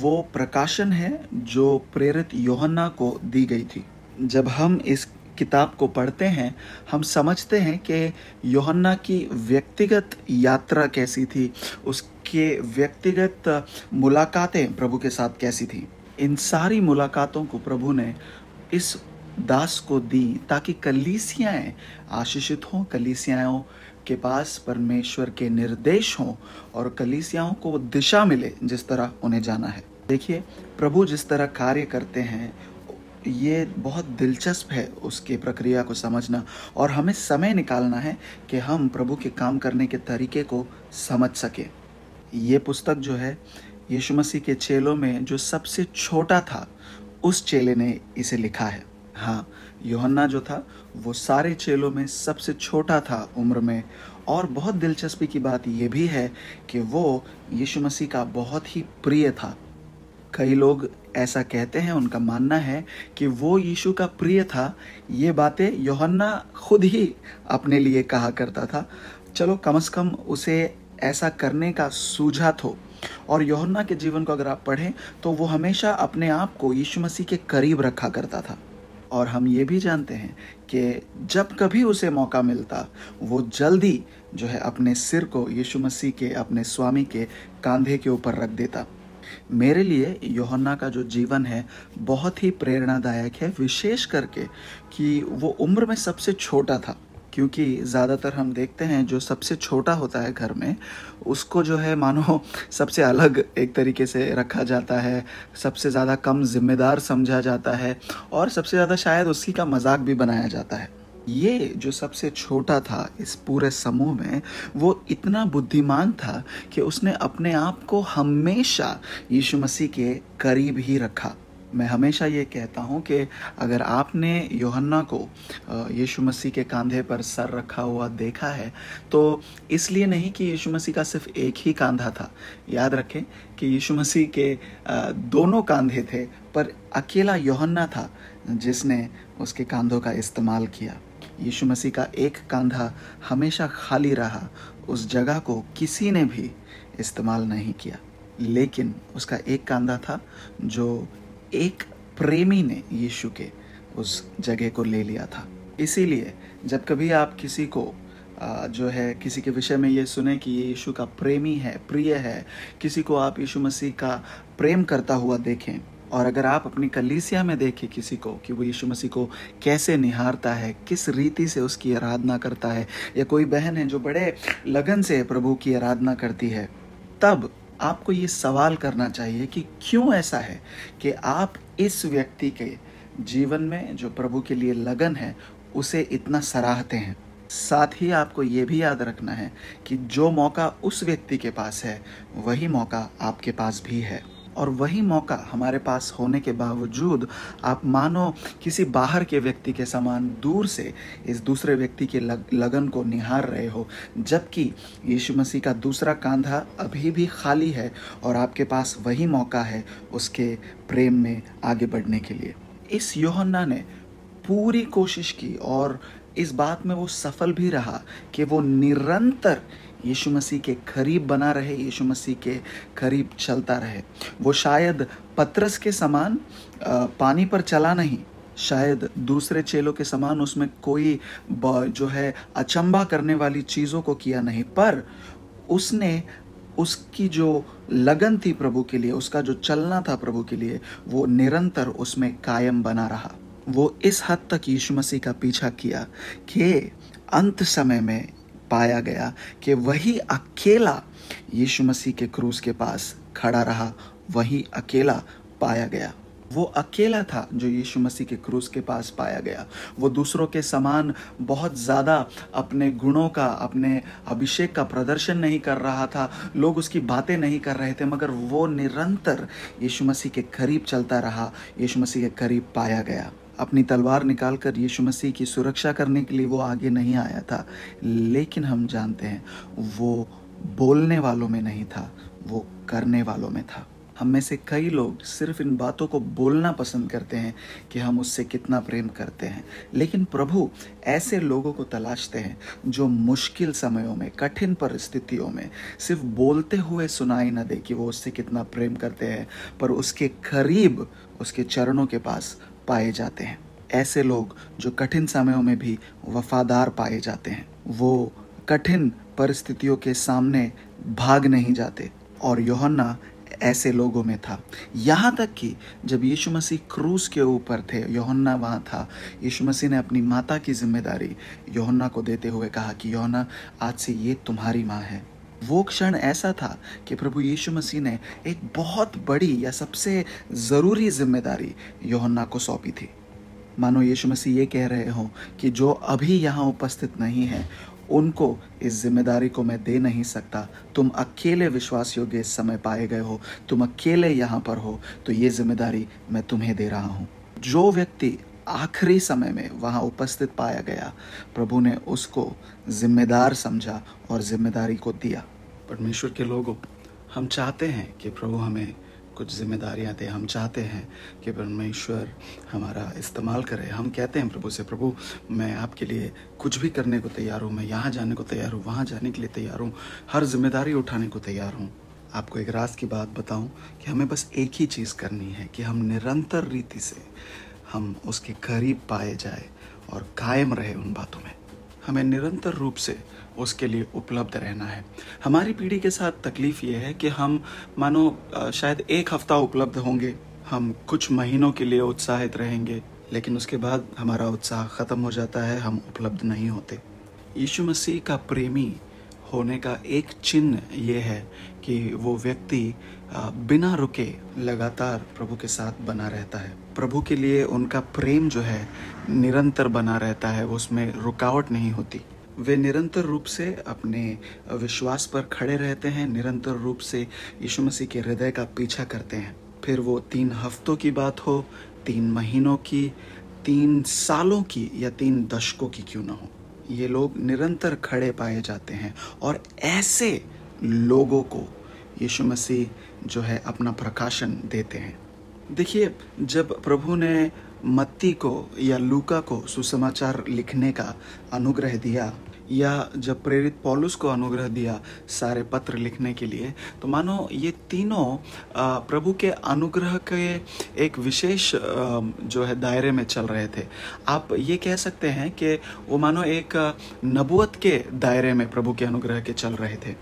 वो प्रकाशन है जो प्रेरित यूहन्ना को दी गई थी। जब हम इस किताब को पढ़ते हैं हम समझते हैं कि यूहन्ना की व्यक्तिगत यात्रा कैसी थी, उसके व्यक्तिगत मुलाकातें प्रभु के साथ कैसी थी। इन सारी मुलाकातों को प्रभु ने इस दास को दी ताकि कलीसियाएं आशीषित हों, कलीसियाओं के पास परमेश्वर के निर्देश हों और कलीसियाओं को दिशा मिले जिस तरह उन्हें जाना है। देखिए, प्रभु जिस तरह कार्य करते हैं ये बहुत दिलचस्प है उसकी प्रक्रिया को समझना और हमें समय निकालना है कि हम प्रभु के काम करने के तरीके को समझ सकें। ये पुस्तक जो है यीशु मसीह के चेलों में जो सबसे छोटा था उस चेले ने इसे लिखा है। हाँ, यूहन्ना जो था वो सारे चेलों में सबसे छोटा था उम्र में और बहुत दिलचस्पी की बात ये भी है कि वो यीशु मसीह का बहुत ही प्रिय था। कई लोग ऐसा कहते हैं, उनका मानना है कि वो यीशु का प्रिय था। ये बातें यूहन्ना खुद ही अपने लिए कहा करता था। चलो कम से कम उसे ऐसा करने का सूझा तो। और यूहन्ना के जीवन को अगर आप पढ़ें तो वो हमेशा अपने आप को यीशु मसीह के करीब रखा करता था। और हम ये भी जानते हैं कि जब कभी उसे मौका मिलता वो जल्दी जो है अपने सिर को यीशु मसीह के अपने स्वामी के कांधे के ऊपर रख देता। मेरे लिए यूहन्ना का जो जीवन है बहुत ही प्रेरणादायक है, विशेष करके कि वो उम्र में सबसे छोटा था। क्योंकि ज़्यादातर हम देखते हैं जो सबसे छोटा होता है घर में उसको जो है मानो सबसे अलग एक तरीके से रखा जाता है, सबसे ज़्यादा कम जिम्मेदार समझा जाता है और सबसे ज़्यादा शायद उसी का मजाक भी बनाया जाता है। ये जो सबसे छोटा था इस पूरे समूह में, वो इतना बुद्धिमान था कि उसने अपने आप को हमेशा यीशु मसीह के करीब ही रखा। मैं हमेशा ये कहता हूँ कि अगर आपने यूहन्ना को यीशु मसीह के कांधे पर सर रखा हुआ देखा है तो इसलिए नहीं कि यीशु मसीह का सिर्फ एक ही कांधा था। याद रखें कि यीशु मसीह के दोनों कांधे थे, पर अकेला यूहन्ना था जिसने उसके कांधों का इस्तेमाल किया। यीशु मसीह का एक कांधा हमेशा खाली रहा, उस जगह को किसी ने भी इस्तेमाल नहीं किया। लेकिन उसका एक कांधा था जो एक प्रेमी ने यीशु के उस जगह को ले लिया था। इसीलिए जब कभी आप किसी को जो है किसी के विषय में ये सुने कि ये यीशु का प्रेमी है, प्रिय है, किसी को आप यीशु मसीह का प्रेम करता हुआ देखें, और अगर आप अपनी कलीसिया में देखें किसी को कि वो यीशु मसीह को कैसे निहारता है, किस रीति से उसकी आराधना करता है, या कोई बहन है जो बड़े लगन से प्रभु की आराधना करती है, तब आपको ये सवाल करना चाहिए कि क्यों ऐसा है कि आप इस व्यक्ति के जीवन में जो प्रभु के लिए लगन है उसे इतना सराहते हैं। साथ ही आपको ये भी याद रखना है कि जो मौका उस व्यक्ति के पास है वही मौका आपके पास भी है। और वही मौका हमारे पास होने के बावजूद आप मानो किसी बाहर के व्यक्ति के समान दूर से इस दूसरे व्यक्ति के लगन को निहार रहे हो, जबकि यीशु मसीह का दूसरा कांधा अभी भी खाली है और आपके पास वही मौका है उसके प्रेम में आगे बढ़ने के लिए। इस यूहन्ना ने पूरी कोशिश की और इस बात में वो सफल भी रहा कि वो निरंतर यीशु मसीह के करीब बना रहे, यीशु मसीह के करीब चलता रहे। वो शायद पतरस के समान पानी पर चला नहीं, शायद दूसरे चेलों के समान उसमें कोई जो है अचंभा करने वाली चीज़ों को किया नहीं, पर उसने उसकी जो लगन थी प्रभु के लिए, उसका जो चलना था प्रभु के लिए, वो निरंतर उसमें कायम बना रहा। वो इस हद तक यीशु मसीह का पीछा किया कि अंत समय में पाया गया कि वही अकेला यीशु मसीह के क्रूस के पास खड़ा रहा, वही अकेला पाया गया। वो अकेला था जो यीशु मसीह के क्रूस के पास पाया गया। वो दूसरों के समान बहुत ज़्यादा अपने गुणों का, अपने अभिषेक का प्रदर्शन नहीं कर रहा था, लोग उसकी बातें नहीं कर रहे थे, मगर वो निरंतर यीशु मसीह के करीब चलता रहा, यीशु मसीह के करीब पाया गया। अपनी तलवार निकालकर यीशु मसीह की सुरक्षा करने के लिए वो आगे नहीं आया था, लेकिन हम जानते हैं वो बोलने वालों में नहीं था, वो करने वालों में था। हम में से कई लोग सिर्फ इन बातों को बोलना पसंद करते हैं कि हम उससे कितना प्रेम करते हैं, लेकिन प्रभु ऐसे लोगों को तलाशते हैं जो मुश्किल समयों में, कठिन परिस्थितियों में सिर्फ बोलते हुए सुनाई न दे कि वो उससे कितना प्रेम करते हैं, पर उसके करीब, उसके चरणों के पास पाए जाते हैं। ऐसे लोग जो कठिन समयों में भी वफादार पाए जाते हैं, वो कठिन परिस्थितियों के सामने भाग नहीं जाते, और यूहन्ना ऐसे लोगों में था। यहाँ तक कि जब यीशु मसीह क्रूस के ऊपर थे, यूहन्ना वहाँ था। यीशु मसीह ने अपनी माता की जिम्मेदारी यूहन्ना को देते हुए कहा कि यूहन्ना, आज से ये तुम्हारी माँ है। वो क्षण ऐसा था कि प्रभु यीशु मसीह ने एक बहुत बड़ी या सबसे ज़रूरी जिम्मेदारी यूहन्ना को सौंपी थी। मानो यीशु मसीह ये कह रहे हों कि जो अभी यहाँ उपस्थित नहीं है उनको इस जिम्मेदारी को मैं दे नहीं सकता, तुम अकेले विश्वास योग्य इस समय पाए गए हो, तुम अकेले यहाँ पर हो, तो ये जिम्मेदारी मैं तुम्हें दे रहा हूँ। जो व्यक्ति आखिरी समय में वहाँ उपस्थित पाया गया, प्रभु ने उसको जिम्मेदार समझा और जिम्मेदारी को दिया। परमेश्वर के लोगों, हम चाहते हैं कि प्रभु हमें कुछ जिम्मेदारियां दें। हम चाहते हैं कि परमेश्वर हमारा इस्तेमाल करे। हम कहते हैं प्रभु से, प्रभु मैं आपके लिए कुछ भी करने को तैयार हूँ, मैं यहाँ जाने को तैयार हूँ, वहाँ जाने के लिए तैयार हूँ, हर जिम्मेदारी उठाने को तैयार हूँ। आपको एक राज की बात बताऊँ कि हमें बस एक ही चीज़ करनी है कि हम निरंतर रीति से हम उसके करीब पाए जाए और कायम रहे उन बातों में। हमें निरंतर रूप से उसके लिए उपलब्ध रहना है। हमारी पीढ़ी के साथ तकलीफ ये है कि हम मानो शायद एक हफ्ता उपलब्ध होंगे, हम कुछ महीनों के लिए उत्साहित रहेंगे, लेकिन उसके बाद हमारा उत्साह ख़त्म हो जाता है, हम उपलब्ध नहीं होते। यीशु मसीह का प्रेमी होने का एक चिन्ह ये है कि वो व्यक्ति बिना रुके लगातार प्रभु के साथ बना रहता है। प्रभु के लिए उनका प्रेम जो है निरंतर बना रहता है, उसमें रुकावट नहीं होती। वे निरंतर रूप से अपने विश्वास पर खड़े रहते हैं, निरंतर रूप से यीशु मसीह के हृदय का पीछा करते हैं। फिर वो 3 हफ्तों की बात हो, 3 महीनों की, 3 सालों की या 3 दशकों की क्यों ना हो, ये लोग निरंतर खड़े पाए जाते हैं। और ऐसे लोगों को यीशु मसीह जो है अपना प्रकाशन देते हैं। देखिए, जब प्रभु ने मत्ती को या लूका को सुसमाचार लिखने का अनुग्रह दिया, या जब प्रेरित पौलुस को अनुग्रह दिया सारे पत्र लिखने के लिए, तो मानो ये तीनों प्रभु के अनुग्रह के एक विशेष जो है दायरे में चल रहे थे। आप ये कह सकते हैं कि वो मानो एक नबुवत के दायरे में प्रभु के अनुग्रह के चल रहे थे।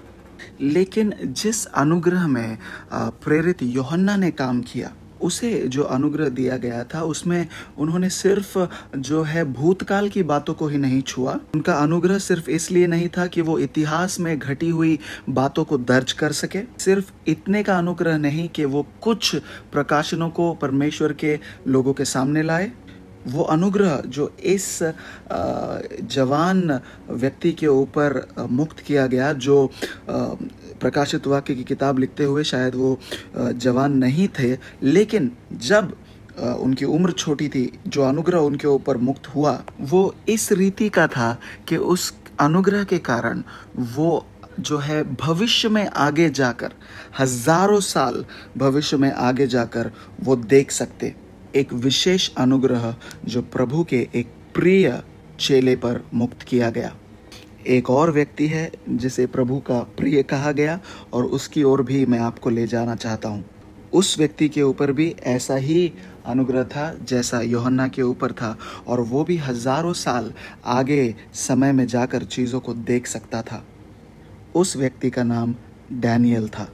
लेकिन जिस अनुग्रह में प्रेरित यूहन्ना ने काम किया, उसे जो अनुग्रह दिया गया था, उसमें उन्होंने सिर्फ जो है भूतकाल की बातों को ही नहीं छुआ। उनका अनुग्रह सिर्फ इसलिए नहीं था कि वो इतिहास में घटी हुई बातों को दर्ज कर सके, सिर्फ इतने का अनुग्रह नहीं कि वो कुछ प्रकाशनों को परमेश्वर के लोगों के सामने लाए। वो अनुग्रह जो इस जवान व्यक्ति के ऊपर मुक्त किया गया, जो प्रकाशित वाक्य की किताब लिखते हुए शायद वो जवान नहीं थे, लेकिन जब उनकी उम्र छोटी थी, जो अनुग्रह उनके ऊपर मुक्त हुआ वो इस रीति का था कि उस अनुग्रह के कारण वो जो है भविष्य में आगे जाकर, हजारों साल भविष्य में आगे जाकर वो देख सकते। एक विशेष अनुग्रह जो प्रभु के एक प्रिय चेले पर मुक्त किया गया। एक और व्यक्ति है जिसे प्रभु का प्रिय कहा गया, और उसकी ओर भी मैं आपको ले जाना चाहता हूँ। उस व्यक्ति के ऊपर भी ऐसा ही अनुग्रह था जैसा यूहन्ना के ऊपर था, और वो भी हजारों साल आगे समय में जाकर चीज़ों को देख सकता था। उस व्यक्ति का नाम डैनियल था।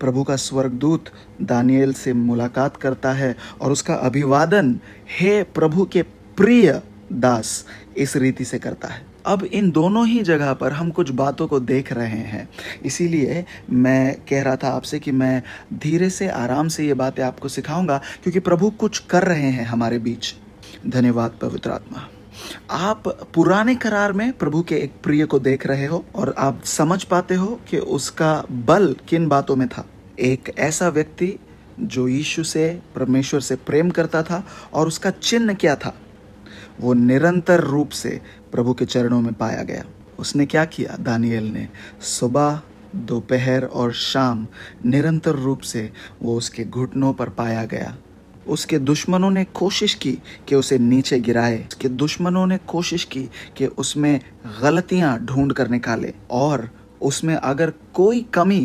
प्रभु का स्वर्गदूत दानियल से मुलाकात करता है और उसका अभिवादन हे प्रभु के प्रिय दास, इस रीति से करता है। अब इन दोनों ही जगह पर हम कुछ बातों को देख रहे हैं, इसीलिए मैं कह रहा था आपसे कि मैं धीरे से आराम से ये बातें आपको सिखाऊंगा, क्योंकि प्रभु कुछ कर रहे हैं हमारे बीच। धन्यवाद पवित्र आत्मा। आप पुराने करार में प्रभु के एक प्रिय को देख रहे हो और आप समझ पाते हो कि उसका बल किन बातों में था। एक ऐसा व्यक्ति जो यीशु से, परमेश्वर से प्रेम करता था, और उसका चिन्ह क्या था, वो निरंतर रूप से प्रभु के चरणों में पाया गया। उसने क्या किया, दानियल ने सुबह, दोपहर और शाम निरंतर रूप से वो उसके घुटनों पर पाया गया। उसके दुश्मनों ने कोशिश की कि उसे नीचे गिराए, उसके दुश्मनों ने कोशिश की कि उसमें गलतियां ढूंढ कर निकाले, और उसमें अगर कोई कमी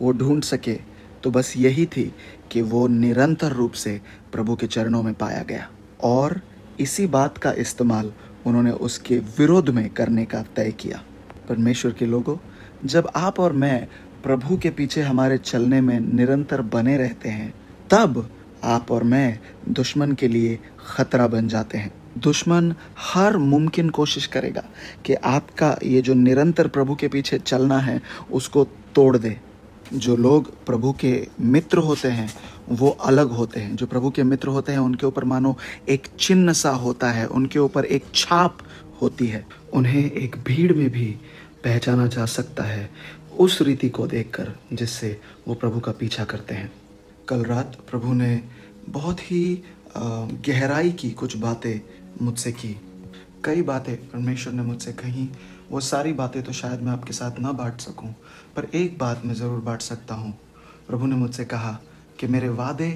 वो ढूंढ सके तो बस यही थी कि वो निरंतर रूप से प्रभु के चरणों में पाया गया। और इसी बात का इस्तेमाल उन्होंने उसके विरोध में करने का तय किया। परमेश्वर के लोगों, जब आप और मैं प्रभु के पीछे हमारे चलने में निरंतर बने रहते हैं, तब आप और मैं दुश्मन के लिए ख़तरा बन जाते हैं। दुश्मन हर मुमकिन कोशिश करेगा कि आपका ये जो निरंतर प्रभु के पीछे चलना है उसको तोड़ दे। जो लोग प्रभु के मित्र होते हैं वो अलग होते हैं। जो प्रभु के मित्र होते हैं उनके ऊपर मानो एक चिन्ह सा होता है, उनके ऊपर एक छाप होती है, उन्हें एक भीड़ में भी पहचाना जा सकता है उस रीति को देखकर जिससे वो प्रभु का पीछा करते हैं। कल रात प्रभु ने बहुत ही गहराई की कुछ बातें मुझसे की। कई बातें परमेश्वर ने मुझसे कही। वो सारी बातें तो शायद मैं आपके साथ ना बांट सकूं, पर एक बात मैं ज़रूर बांट सकता हूं। प्रभु ने मुझसे कहा कि मेरे वादे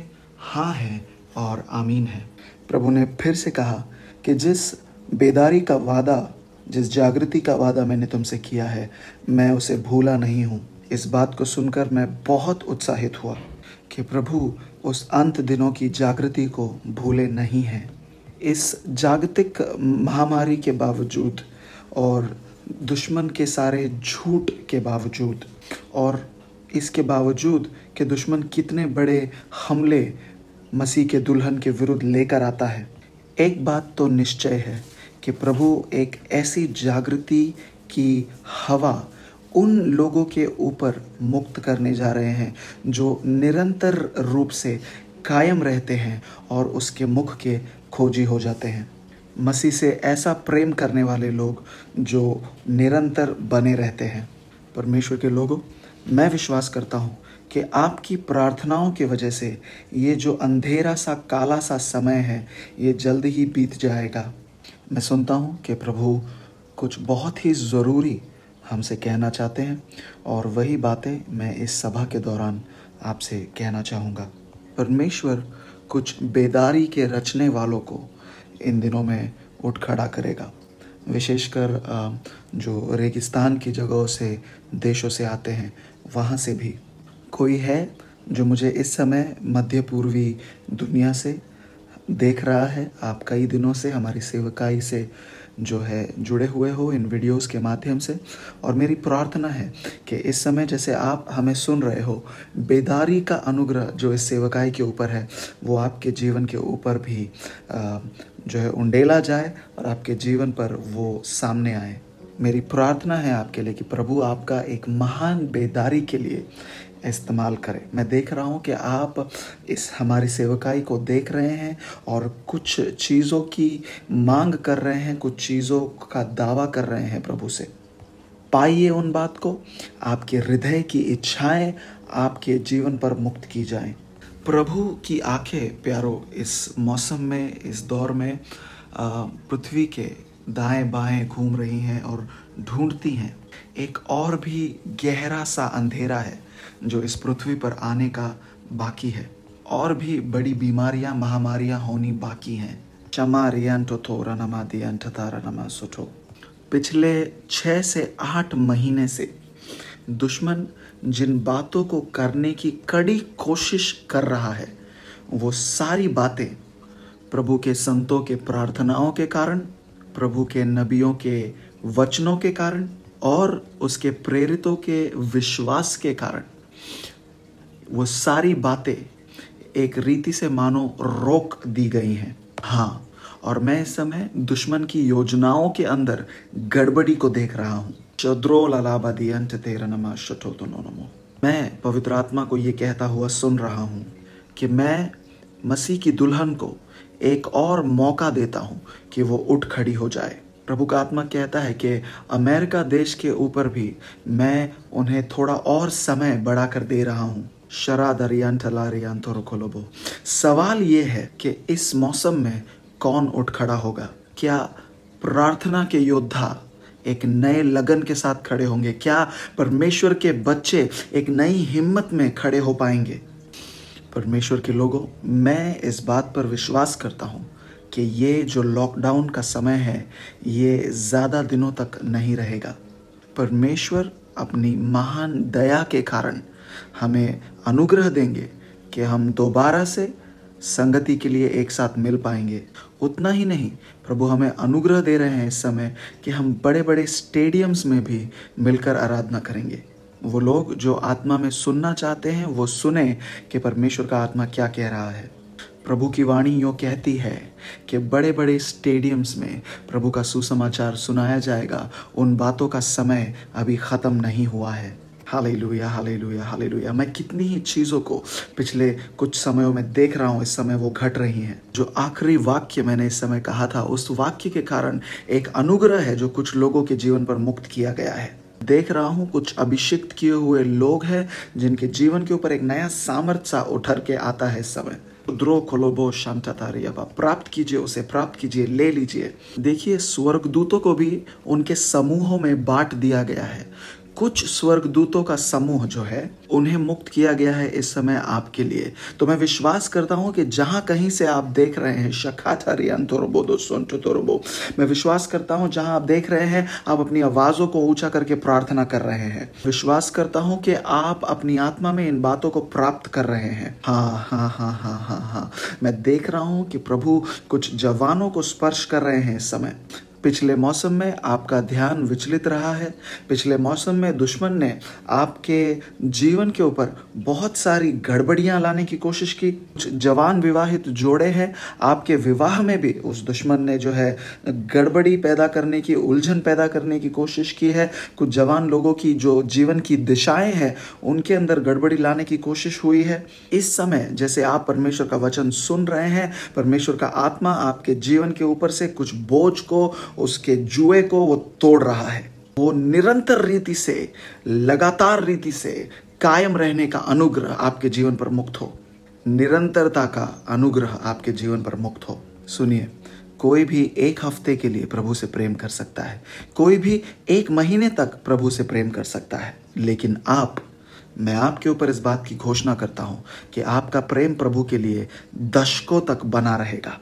हाँ हैं और आमीन है। प्रभु ने फिर से कहा कि जिस बेदारी का वादा, जिस जागृति का वादा मैंने तुमसे किया है, मैं उसे भूला नहीं हूँ। इस बात को सुनकर मैं बहुत उत्साहित हुआ कि प्रभु उस अंत दिनों की जागृति को भूले नहीं हैं। इस जागतिक महामारी के बावजूद और दुश्मन के सारे झूठ के बावजूद और इसके बावजूद कि दुश्मन कितने बड़े हमले मसीह के दुल्हन के विरुद्ध लेकर आता है, एक बात तो निश्चय है कि प्रभु एक ऐसी जागृति की हवा उन लोगों के ऊपर मुक्त करने जा रहे हैं जो निरंतर रूप से कायम रहते हैं और उसके मुख के खोजी हो जाते हैं। मसीह से ऐसा प्रेम करने वाले लोग जो निरंतर बने रहते हैं। परमेश्वर के लोगों, मैं विश्वास करता हूँ कि आपकी प्रार्थनाओं की वजह से ये जो अंधेरा सा काला सा समय है, ये जल्द ही बीत जाएगा। मैं सुनता हूँ कि प्रभु कुछ बहुत ही ज़रूरी हमसे कहना चाहते हैं और वही बातें मैं इस सभा के दौरान आपसे कहना चाहूँगा। परमेश्वर कुछ बेदारी के रचने वालों को इन दिनों में उठ खड़ा करेगा, विशेषकर जो रेगिस्तान की जगहों से, देशों से आते हैं, वहाँ से भी कोई है जो मुझे इस समय मध्य पूर्वी दुनिया से देख रहा है। आप कई दिनों से हमारी सेवकाई से जो है जुड़े हुए हो इन वीडियोस के माध्यम से, और मेरी प्रार्थना है कि इस समय जैसे आप हमें सुन रहे हो, बेदारी का अनुग्रह जो इस सेवकाई के ऊपर है वो आपके जीवन के ऊपर भी जो है उंडेला जाए और आपके जीवन पर वो सामने आए। मेरी प्रार्थना है आपके लिए कि प्रभु आपका एक महान बेदारी के लिए इस्तेमाल करें। मैं देख रहा हूँ कि आप इस हमारी सेवकाई को देख रहे हैं और कुछ चीज़ों की मांग कर रहे हैं, कुछ चीज़ों का दावा कर रहे हैं प्रभु से। पाइए उन बात को, आपके हृदय की इच्छाएं आपके जीवन पर मुक्त की जाएं। प्रभु की आंखें प्यारों इस मौसम में, इस दौर में पृथ्वी के दाएं बाएं घूम रही हैं और ढूंढती हैं। एक और भी गहरा सा अंधेरा है जो इस पृथ्वी पर आने का बाकी है। और भी बड़ी बीमारियां, महामारियां होनी बाकी हैं। पिछले 6 से 8 महीने से दुश्मन जिन बातों को करने की कड़ी कोशिश कर रहा है, वो सारी बातें प्रभु के संतों के प्रार्थनाओं के कारण, प्रभु के नबियों के वचनों के कारण और उसके प्रेरितों के विश्वास के कारण, वो सारी बातें एक रीति से मानो रोक दी गई हैं। हाँ, और मैं इस समय दुश्मन की योजनाओं के अंदर गड़बड़ी को देख रहा हूँ। मैं पवित्र आत्मा को ये कहता हुआ सुन रहा हूँ कि मैं मसीह की दुल्हन को एक और मौका देता हूँ कि वो उठ खड़ी हो जाए। प्रभु का आत्मा कहता है कि अमेरिका देश के ऊपर भी मैं उन्हें थोड़ा और समय बढ़ा कर दे रहा हूँ। सवाल ये है कि इस मौसम में कौन उठ खड़ा होगा? क्या प्रार्थना के योद्धा एक नए लगन के साथ खड़े होंगे? क्या परमेश्वर के बच्चे एक नई हिम्मत में खड़े हो पाएंगे? परमेश्वर के लोगों, मैं इस बात पर विश्वास करता हूँ कि ये जो लॉकडाउन का समय है, ये ज़्यादा दिनों तक नहीं रहेगा। परमेश्वर अपनी महान दया के कारण हमें अनुग्रह देंगे कि हम दोबारा से संगति के लिए एक साथ मिल पाएंगे। उतना ही नहीं, प्रभु हमें अनुग्रह दे रहे हैं इस समय कि हम बड़े बड़े स्टेडियम्स में भी मिलकर आराधना करेंगे। वो लोग जो आत्मा में सुनना चाहते हैं, वो सुने कि परमेश्वर का आत्मा क्या कह रहा है। प्रभु की वाणी यूँ कहती है कि बड़े बड़े स्टेडियम्स में प्रभु का सुसमाचार सुनाया जाएगा। उन बातों का समय अभी ख़त्म नहीं हुआ है। Hallelujah, hallelujah, hallelujah. मैं कितनी ही चीज़ों को पिछले कुछ समयों में देख रहा हूँ, इस समय वो घट रही हैं। जो आखिरी वाक्य मैंने इस समय कहा था, उस वाक्य के कारण एक अनुग्रह है जो कुछ लोगों के जीवन पर मुक्त किया गया है। देख रहा हूँ कुछ अभिषिक्त किए हुए लोग हैं जिनके जीवन के ऊपर एक नया सामर्थ्य सा उठर के आता है इस समय। द्रो खोलोबो शांतातारिया, प्राप्त कीजिए उसे, प्राप्त कीजिए, ले लीजिए। देखिए, स्वर्गदूतों को भी उनके समूहों में बांट दिया गया है। कुछ स्वर्गदूतों का समूह जो है उन्हें मुक्त किया गया है इस समय आपके लिए। तो मैं विश्वास करता हूं कि जहां कहीं से आप देख रहे हैं, मैं विश्वास करता हूं जहां आप देख रहे हैं आप अपनी आवाजों को ऊंचा करके प्रार्थना कर रहे हैं। विश्वास करता हूं कि आप अपनी आत्मा में इन बातों को प्राप्त कर रहे हैं। हाँ हाँ हाँ हाँ हाँ हाँ, मैं देख रहा हूं कि प्रभु कुछ जवानों को स्पर्श कर रहे हैं इस समय। पिछले मौसम में आपका ध्यान विचलित रहा है, पिछले मौसम में दुश्मन ने आपके जीवन के ऊपर बहुत सारी गड़बड़ियां लाने की कोशिश की। जवान विवाहित जोड़े हैं, आपके विवाह में भी उस दुश्मन ने जो है गड़बड़ी पैदा करने की, उलझन पैदा करने की कोशिश की है। कुछ जवान लोगों की जो जीवन की दिशाएं हैं उनके अंदर गड़बड़ी लाने की कोशिश हुई है। इस समय जैसे आप परमेश्वर का वचन सुन रहे हैं, परमेश्वर का आत्मा आपके जीवन के ऊपर से कुछ बोझ को, उसके जुए को वो तोड़ रहा है। वो निरंतर रीति से, लगातार रीति से कायम रहने का अनुग्रह आपके जीवन पर मुक्त हो, निरंतरता का अनुग्रह आपके जीवन पर मुक्त हो। सुनिए, कोई भी एक हफ्ते के लिए प्रभु से प्रेम कर सकता है, कोई भी एक महीने तक प्रभु से प्रेम कर सकता है, लेकिन आप, मैं आपके ऊपर इस बात की घोषणा करता हूं कि आपका प्रेम प्रभु के लिए दशकों तक बना रहेगा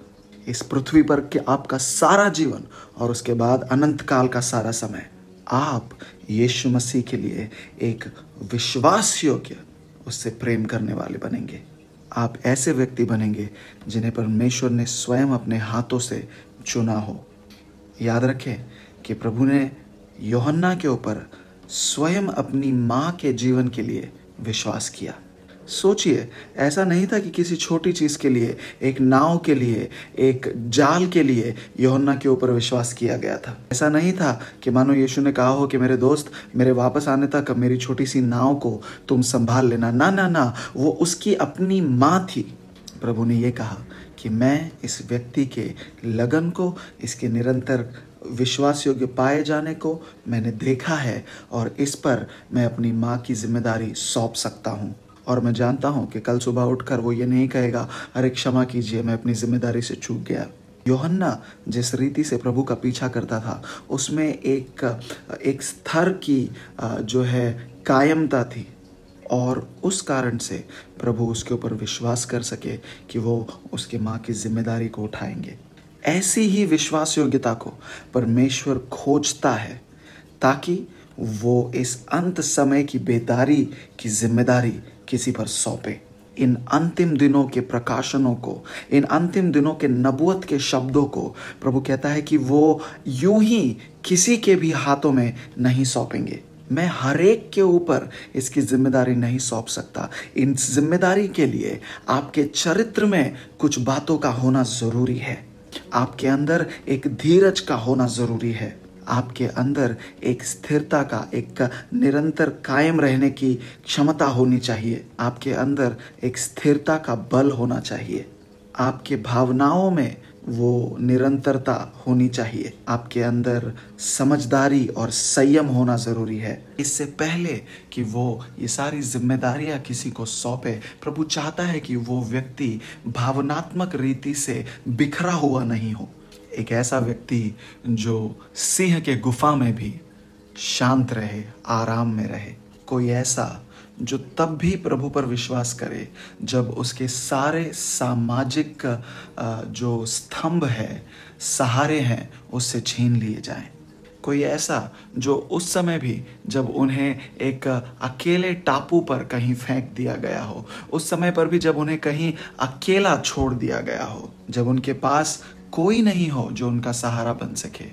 इस पृथ्वी पर, कि आपका सारा जीवन और उसके बाद अनंत काल का सारा समय आप यीशु मसीह के लिए एक विश्वास योग्य, उससे प्रेम करने वाले बनेंगे। आप ऐसे व्यक्ति बनेंगे जिन्हें परमेश्वर ने स्वयं अपने हाथों से चुना हो। याद रखें कि प्रभु ने यूहन्ना के ऊपर स्वयं अपनी माँ के जीवन के लिए विश्वास किया। सोचिए, ऐसा नहीं था कि किसी छोटी चीज़ के लिए, एक नाव के लिए, एक जाल के लिए यूहन्ना के ऊपर विश्वास किया गया था। ऐसा नहीं था कि मानो यीशु ने कहा हो कि मेरे दोस्त, मेरे वापस आने तक मेरी छोटी सी नाव को तुम संभाल लेना। ना ना ना, वो उसकी अपनी माँ थी। प्रभु ने ये कहा कि मैं इस व्यक्ति के लगन को, इसके निरंतर विश्वास योग्य पाए जाने को मैंने देखा है और इस पर मैं अपनी माँ की जिम्मेदारी सौंप सकता हूँ। और मैं जानता हूं कि कल सुबह उठकर वो ये नहीं कहेगा, अरे क्षमा कीजिए, मैं अपनी जिम्मेदारी से चूक गया। यूहन्ना जिस रीति से प्रभु का पीछा करता था उसमें एक स्तर की जो है कायमता थी, और उस कारण से प्रभु उसके ऊपर विश्वास कर सके कि वो उसके माँ की जिम्मेदारी को उठाएंगे। ऐसी ही विश्वास योग्यता को परमेश्वर खोजता है ताकि वो इस अंत समय की बेदारी की जिम्मेदारी किसी पर सौंपे। इन अंतिम दिनों के प्रकाशनों को, इन अंतिम दिनों के नबूवत के शब्दों को प्रभु कहता है कि वो यूं ही किसी के भी हाथों में नहीं सौंपेंगे। मैं हरेक के ऊपर इसकी जिम्मेदारी नहीं सौंप सकता। इन जिम्मेदारी के लिए आपके चरित्र में कुछ बातों का होना जरूरी है, आपके अंदर एक धीरज का होना जरूरी है, आपके अंदर एक स्थिरता का, एक निरंतर कायम रहने की क्षमता होनी चाहिए, आपके अंदर एक स्थिरता का बल होना चाहिए, आपके भावनाओं में वो निरंतरता होनी चाहिए, आपके अंदर समझदारी और संयम होना ज़रूरी है। इससे पहले कि वो ये सारी जिम्मेदारियाँ किसी को सौंपे, प्रभु चाहता है कि वो व्यक्ति भावनात्मक रीति से बिखरा हुआ नहीं हो, एक ऐसा व्यक्ति जो सिंह के गुफा में भी शांत रहे, आराम में रहे, कोई ऐसा जो तब भी प्रभु पर विश्वास करे जब उसके सारे सामाजिक जो स्तंभ है, सहारे हैं, उससे छीन लिए जाएं, कोई ऐसा जो उस समय भी जब उन्हें एक अकेले टापू पर कहीं फेंक दिया गया हो, उस समय पर भी जब उन्हें कहीं अकेला छोड़ दिया गया हो, जब उनके पास कोई नहीं हो जो उनका सहारा बन सके,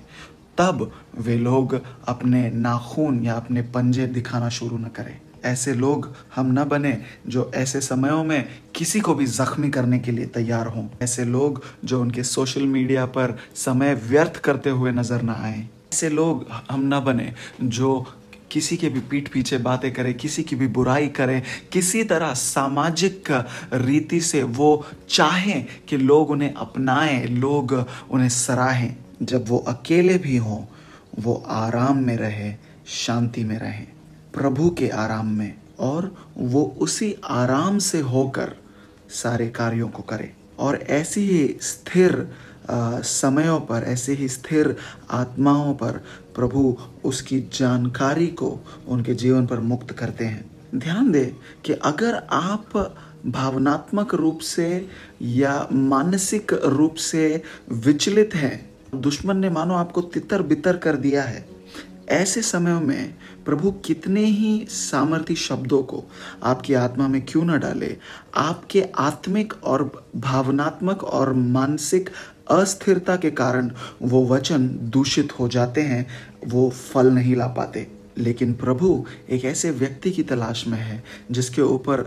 तब वे लोग अपने नाखून या अपने पंजे दिखाना शुरू न करें। ऐसे लोग हम न बने जो ऐसे समयों में किसी को भी जख्मी करने के लिए तैयार हों, ऐसे लोग जो उनके सोशल मीडिया पर समय व्यर्थ करते हुए नजर न आए, ऐसे लोग हम न बने जो किसी के भी पीठ पीछे बातें करें, किसी की भी बुराई करें, किसी तरह सामाजिक रीति से वो चाहें कि लोग उन्हें अपनाएं, लोग उन्हें सराहें। जब वो अकेले भी हों वो आराम में रहें, शांति में रहें, प्रभु के आराम में, और वो उसी आराम से होकर सारे कार्यों को करें। और ऐसी ही स्थिर समयों पर, ऐसे ही स्थिर आत्माओं पर प्रभु उसकी जानकारी को उनके जीवन पर मुक्त करते हैं। ध्यान दें कि अगर आप भावनात्मक रूप से या मानसिक रूप से विचलित हैं, दुश्मन ने मानो आपको तितर बितर कर दिया है, ऐसे समय में प्रभु कितने ही सामर्थी शब्दों को आपकी आत्मा में क्यों न डाले, आपके आत्मिक और भावनात्मक और मानसिक अस्थिरता के कारण वो वचन दूषित हो जाते हैं, वो फल नहीं ला पाते। लेकिन प्रभु एक ऐसे व्यक्ति की तलाश में है जिसके ऊपर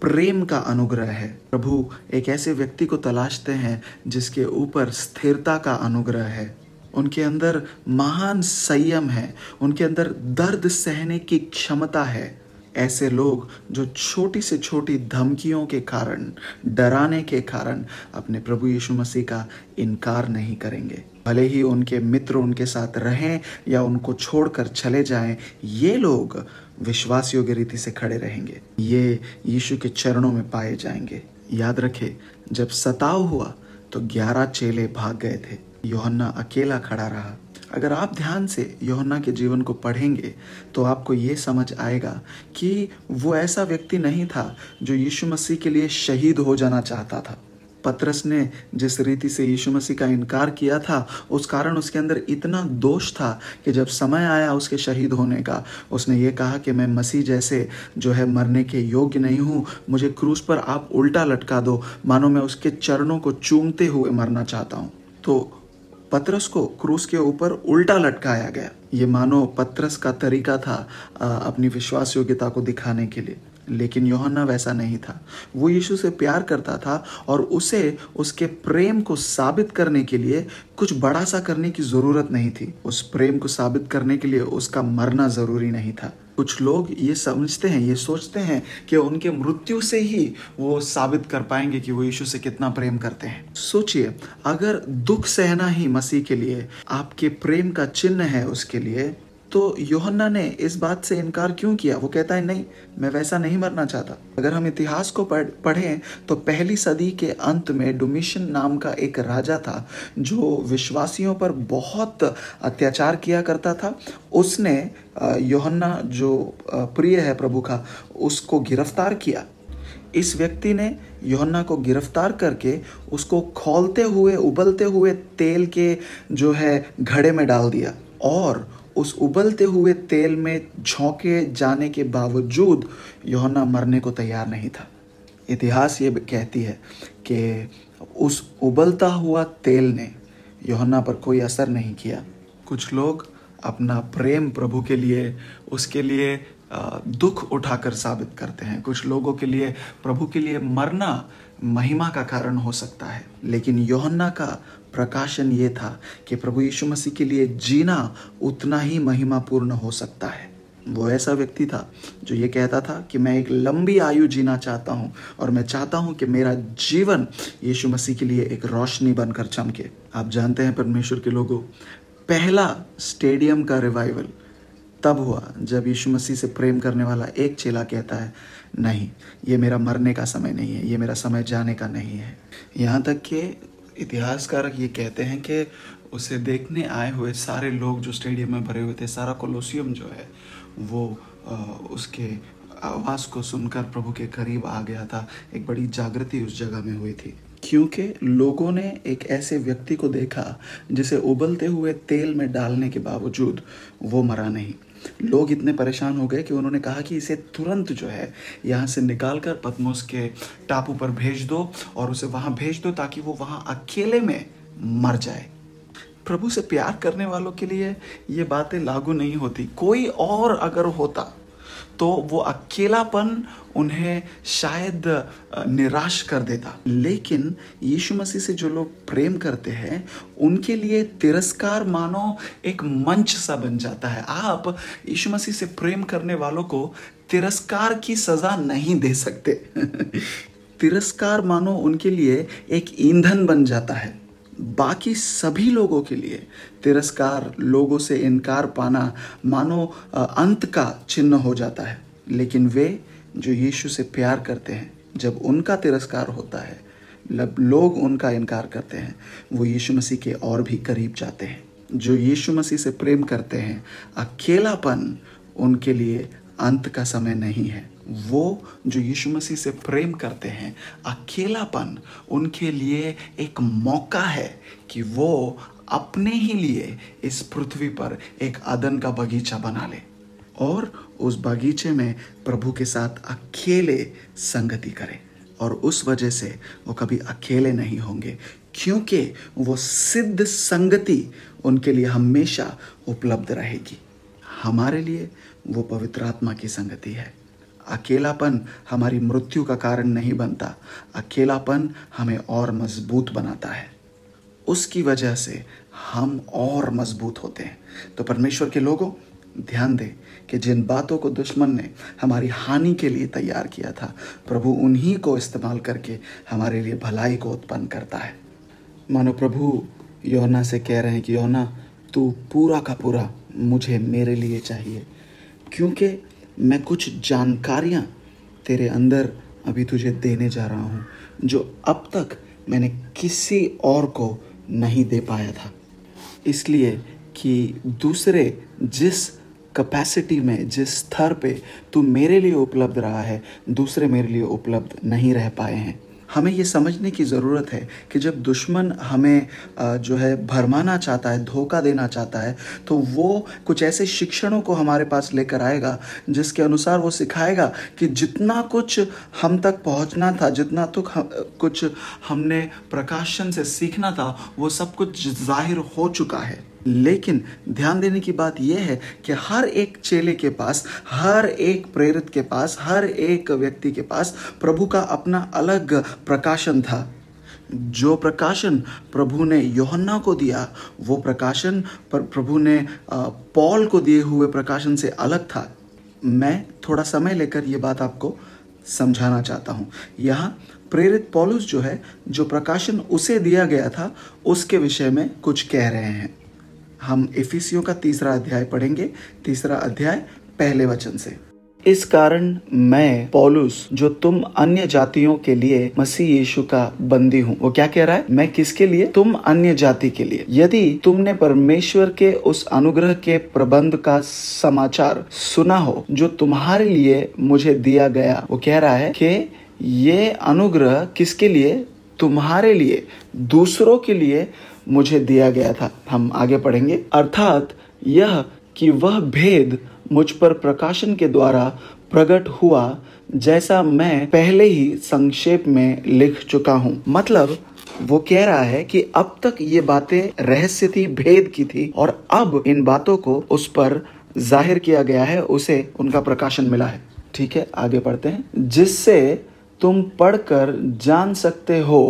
प्रेम का अनुग्रह है। प्रभु एक ऐसे व्यक्ति को तलाशते हैं जिसके ऊपर स्थिरता का अनुग्रह है, उनके अंदर महान संयम है, उनके अंदर दर्द सहने की क्षमता है। ऐसे लोग जो छोटी से छोटी धमकियों के कारण, डराने के कारण अपने प्रभु यीशु मसीह का इनकार नहीं करेंगे, भले ही उनके मित्र उनके साथ रहें या उनको छोड़कर चले जाएं, ये लोग विश्वास योग्य रीति से खड़े रहेंगे, ये यीशु के चरणों में पाए जाएंगे। याद रखें, जब सताव हुआ तो 11 चेले भाग गए थे, यूहन्ना अकेला खड़ा रहा। अगर आप ध्यान से यूहन्ना के जीवन को पढ़ेंगे तो आपको ये समझ आएगा कि वो ऐसा व्यक्ति नहीं था जो यीशु मसीह के लिए शहीद हो जाना चाहता था। पतरस ने जिस रीति से यीशु मसीह का इनकार किया था, उस कारण उसके अंदर इतना दोष था कि जब समय आया उसके शहीद होने का, उसने ये कहा कि मैं मसीह जैसे जो है मरने के योग्य नहीं हूँ, मुझे क्रूस पर आप उल्टा लटका दो, मानो मैं उसके चरणों को चूमते हुए मरना चाहता हूँ। तो पतरस को क्रूस के ऊपर उल्टा लटकाया गया। ये मानो पतरस का तरीका था अपनी विश्वास योग्यता को दिखाने के लिए। लेकिन यूहन्ना वैसा नहीं था, वो यीशु से प्यार करता था और उसे उसके प्रेम को साबित करने के लिए कुछ बड़ा सा करने की ज़रूरत नहीं थी। उस प्रेम को साबित करने के लिए उसका मरना ज़रूरी नहीं था। कुछ लोग ये समझते हैं, ये सोचते हैं कि उनके मृत्यु से ही वो साबित कर पाएंगे कि वो यीशु से कितना प्रेम करते हैं। सोचिए, अगर दुख सहना ही मसीह के लिए आपके प्रेम का चिन्ह है उसके लिए, तो यूहन्ना ने इस बात से इनकार क्यों किया? वो कहता है नहीं, मैं वैसा नहीं मरना चाहता। अगर हम इतिहास को पढ़ें तो पहली सदी के अंत में डोमिशन नाम का एक राजा था जो विश्वासियों पर बहुत अत्याचार किया करता था। उसने यूहन्ना जो प्रिय है प्रभु का, उसको गिरफ्तार किया। इस व्यक्ति ने यूहन्ना को गिरफ्तार करके उसको खौलते हुए, उबलते हुए तेल के जो है घड़े में डाल दिया और उस उबलते हुए तेल में झोंके जाने के बावजूद यूहन्ना मरने को तैयार नहीं था। इतिहास ये कहती है कि उस उबलता हुआ तेल ने यूहन्ना पर कोई असर नहीं किया। कुछ लोग अपना प्रेम प्रभु के लिए, उसके लिए दुख उठाकर साबित करते हैं। कुछ लोगों के लिए प्रभु के लिए मरना महिमा का कारण हो सकता है। लेकिन यूहन्ना का प्रकाशन ये था कि प्रभु यीशु मसीह के लिए जीना उतना ही महिमापूर्ण हो सकता है। वो ऐसा व्यक्ति था जो ये कहता था कि मैं एक लंबी आयु जीना चाहता हूँ और मैं चाहता हूँ कि मेरा जीवन यीशु मसीह के लिए एक रोशनी बनकर चमके। आप जानते हैं परमेश्वर के लोगों, पहला स्टेडियम का रिवाइवल तब हुआ जब यीशु मसीह से प्रेम करने वाला एक चेला कहता है नहीं, ये मेरा मरने का समय नहीं है, ये मेरा समय जाने का नहीं है। यहाँ तक कि इतिहासकार ये कहते हैं कि उसे देखने आए हुए सारे लोग जो स्टेडियम में भरे हुए थे, सारा कोलोसियम जो है वो उसके आवाज़ को सुनकर प्रभु के करीब आ गया था। एक बड़ी जागृति उस जगह में हुई थी, क्योंकि लोगों ने एक ऐसे व्यक्ति को देखा जिसे उबलते हुए तेल में डालने के बावजूद वो मरा नहीं। लोग इतने परेशान हो गए कि उन्होंने कहा कि इसे तुरंत जो है यहाँ से निकाल कर पतमोस के टापू पर भेज दो और उसे वहाँ भेज दो ताकि वो वहाँ अकेले में मर जाए। प्रभु से प्यार करने वालों के लिए ये बातें लागू नहीं होती। कोई और अगर होता तो वो अकेलापन उन्हें शायद निराश कर देता, लेकिन यीशु मसीह से जो लोग प्रेम करते हैं उनके लिए तिरस्कार मानो एक मंच सा बन जाता है। आप यीशु मसीह से प्रेम करने वालों को तिरस्कार की सज़ा नहीं दे सकते। तिरस्कार मानो उनके लिए एक ईंधन बन जाता है। बाकी सभी लोगों के लिए तिरस्कार, लोगों से इनकार पाना मानो अंत का चिन्ह हो जाता है। लेकिन वे जो यीशु से प्यार करते हैं, जब उनका तिरस्कार होता है, लोग उनका इनकार करते हैं, वो यीशु मसीह के और भी करीब जाते हैं। जो यीशु मसीह से प्रेम करते हैं, अकेलापन उनके लिए अंत का समय नहीं है। वो जो यीशु मसीह से प्रेम करते हैं, अकेलापन उनके लिए एक मौका है कि वो अपने ही लिए इस पृथ्वी पर एक आदन का बगीचा बना ले और उस बगीचे में प्रभु के साथ अकेले संगति करें। और उस वजह से वो कभी अकेले नहीं होंगे, क्योंकि वो सिद्ध संगति उनके लिए हमेशा उपलब्ध रहेगी। हमारे लिए वो पवित्र आत्मा की संगति है। अकेलापन हमारी मृत्यु का कारण नहीं बनता, अकेलापन हमें और मजबूत बनाता है, उसकी वजह से हम और मजबूत होते हैं। तो परमेश्वर के लोगों, ध्यान दें कि जिन बातों को दुश्मन ने हमारी हानि के लिए तैयार किया था, प्रभु उन्हीं को इस्तेमाल करके हमारे लिए भलाई को उत्पन्न करता है। मानो प्रभु योना से कह रहे हैं कि योना, तू पूरा का पूरा मुझे मेरे लिए चाहिए, क्योंकि मैं कुछ जानकारियाँ तेरे अंदर अभी तुझे देने जा रहा हूँ जो अब तक मैंने किसी और को नहीं दे पाया था। इसलिए कि दूसरे जिस कैपेसिटी में, जिस स्तर पे तू मेरे लिए उपलब्ध रहा है, दूसरे मेरे लिए उपलब्ध नहीं रह पाए हैं। हमें ये समझने की ज़रूरत है कि जब दुश्मन हमें जो है भरमाना चाहता है, धोखा देना चाहता है, तो वो कुछ ऐसे शिक्षणों को हमारे पास लेकर आएगा जिसके अनुसार वो सिखाएगा कि जितना कुछ हम तक पहुंचना था, जितना तो कुछ हमने प्रकाशन से सीखना था, वो सब कुछ जाहिर हो चुका है। लेकिन ध्यान देने की बात यह है कि हर एक चेले के पास, हर एक प्रेरित के पास, हर एक व्यक्ति के पास प्रभु का अपना अलग प्रकाशन था। जो प्रकाशन प्रभु ने यूहन्ना को दिया, वो प्रकाशन प्रभु ने पॉल को दिए हुए प्रकाशन से अलग था। मैं थोड़ा समय लेकर ये बात आपको समझाना चाहता हूँ। यहाँ प्रेरित पौलुस जो है, जो प्रकाशन उसे दिया गया था, उसके विषय में कुछ कह रहे हैं। हम इफिसियों का 3रा अध्याय पढ़ेंगे, 3रा अध्याय 1 वचन से। इस कारण मैं पौलुस, जो तुम अन्य जातियों के लिए मसीह यीशु का बंदी हूँ। वो क्या कह रहा है? मैं किसके लिए? तुम अन्य जाति के लिए। यदि तुमने परमेश्वर के उस अनुग्रह के प्रबंध का समाचार सुना हो जो तुम्हारे लिए मुझे दिया गया। वो कह रहा है कि ये अनुग्रह किसके लिए? तुम्हारे लिए, दूसरों के लिए मुझे दिया गया था। हम आगे पढ़ेंगे। अर्थात यह कि वह भेद मुझ पर प्रकाशन के द्वारा प्रकट हुआ, जैसा मैं पहले ही संक्षेप में लिख चुका हूँ। मतलब वो कह रहा है कि अब तक ये बातें रहस्य थी, भेद की थी, और अब इन बातों को उस पर जाहिर किया गया है, उसे उनका प्रकाशन मिला है। ठीक है, आगे पढ़ते हैं। जिससे तुम पढ़कर जान सकते हो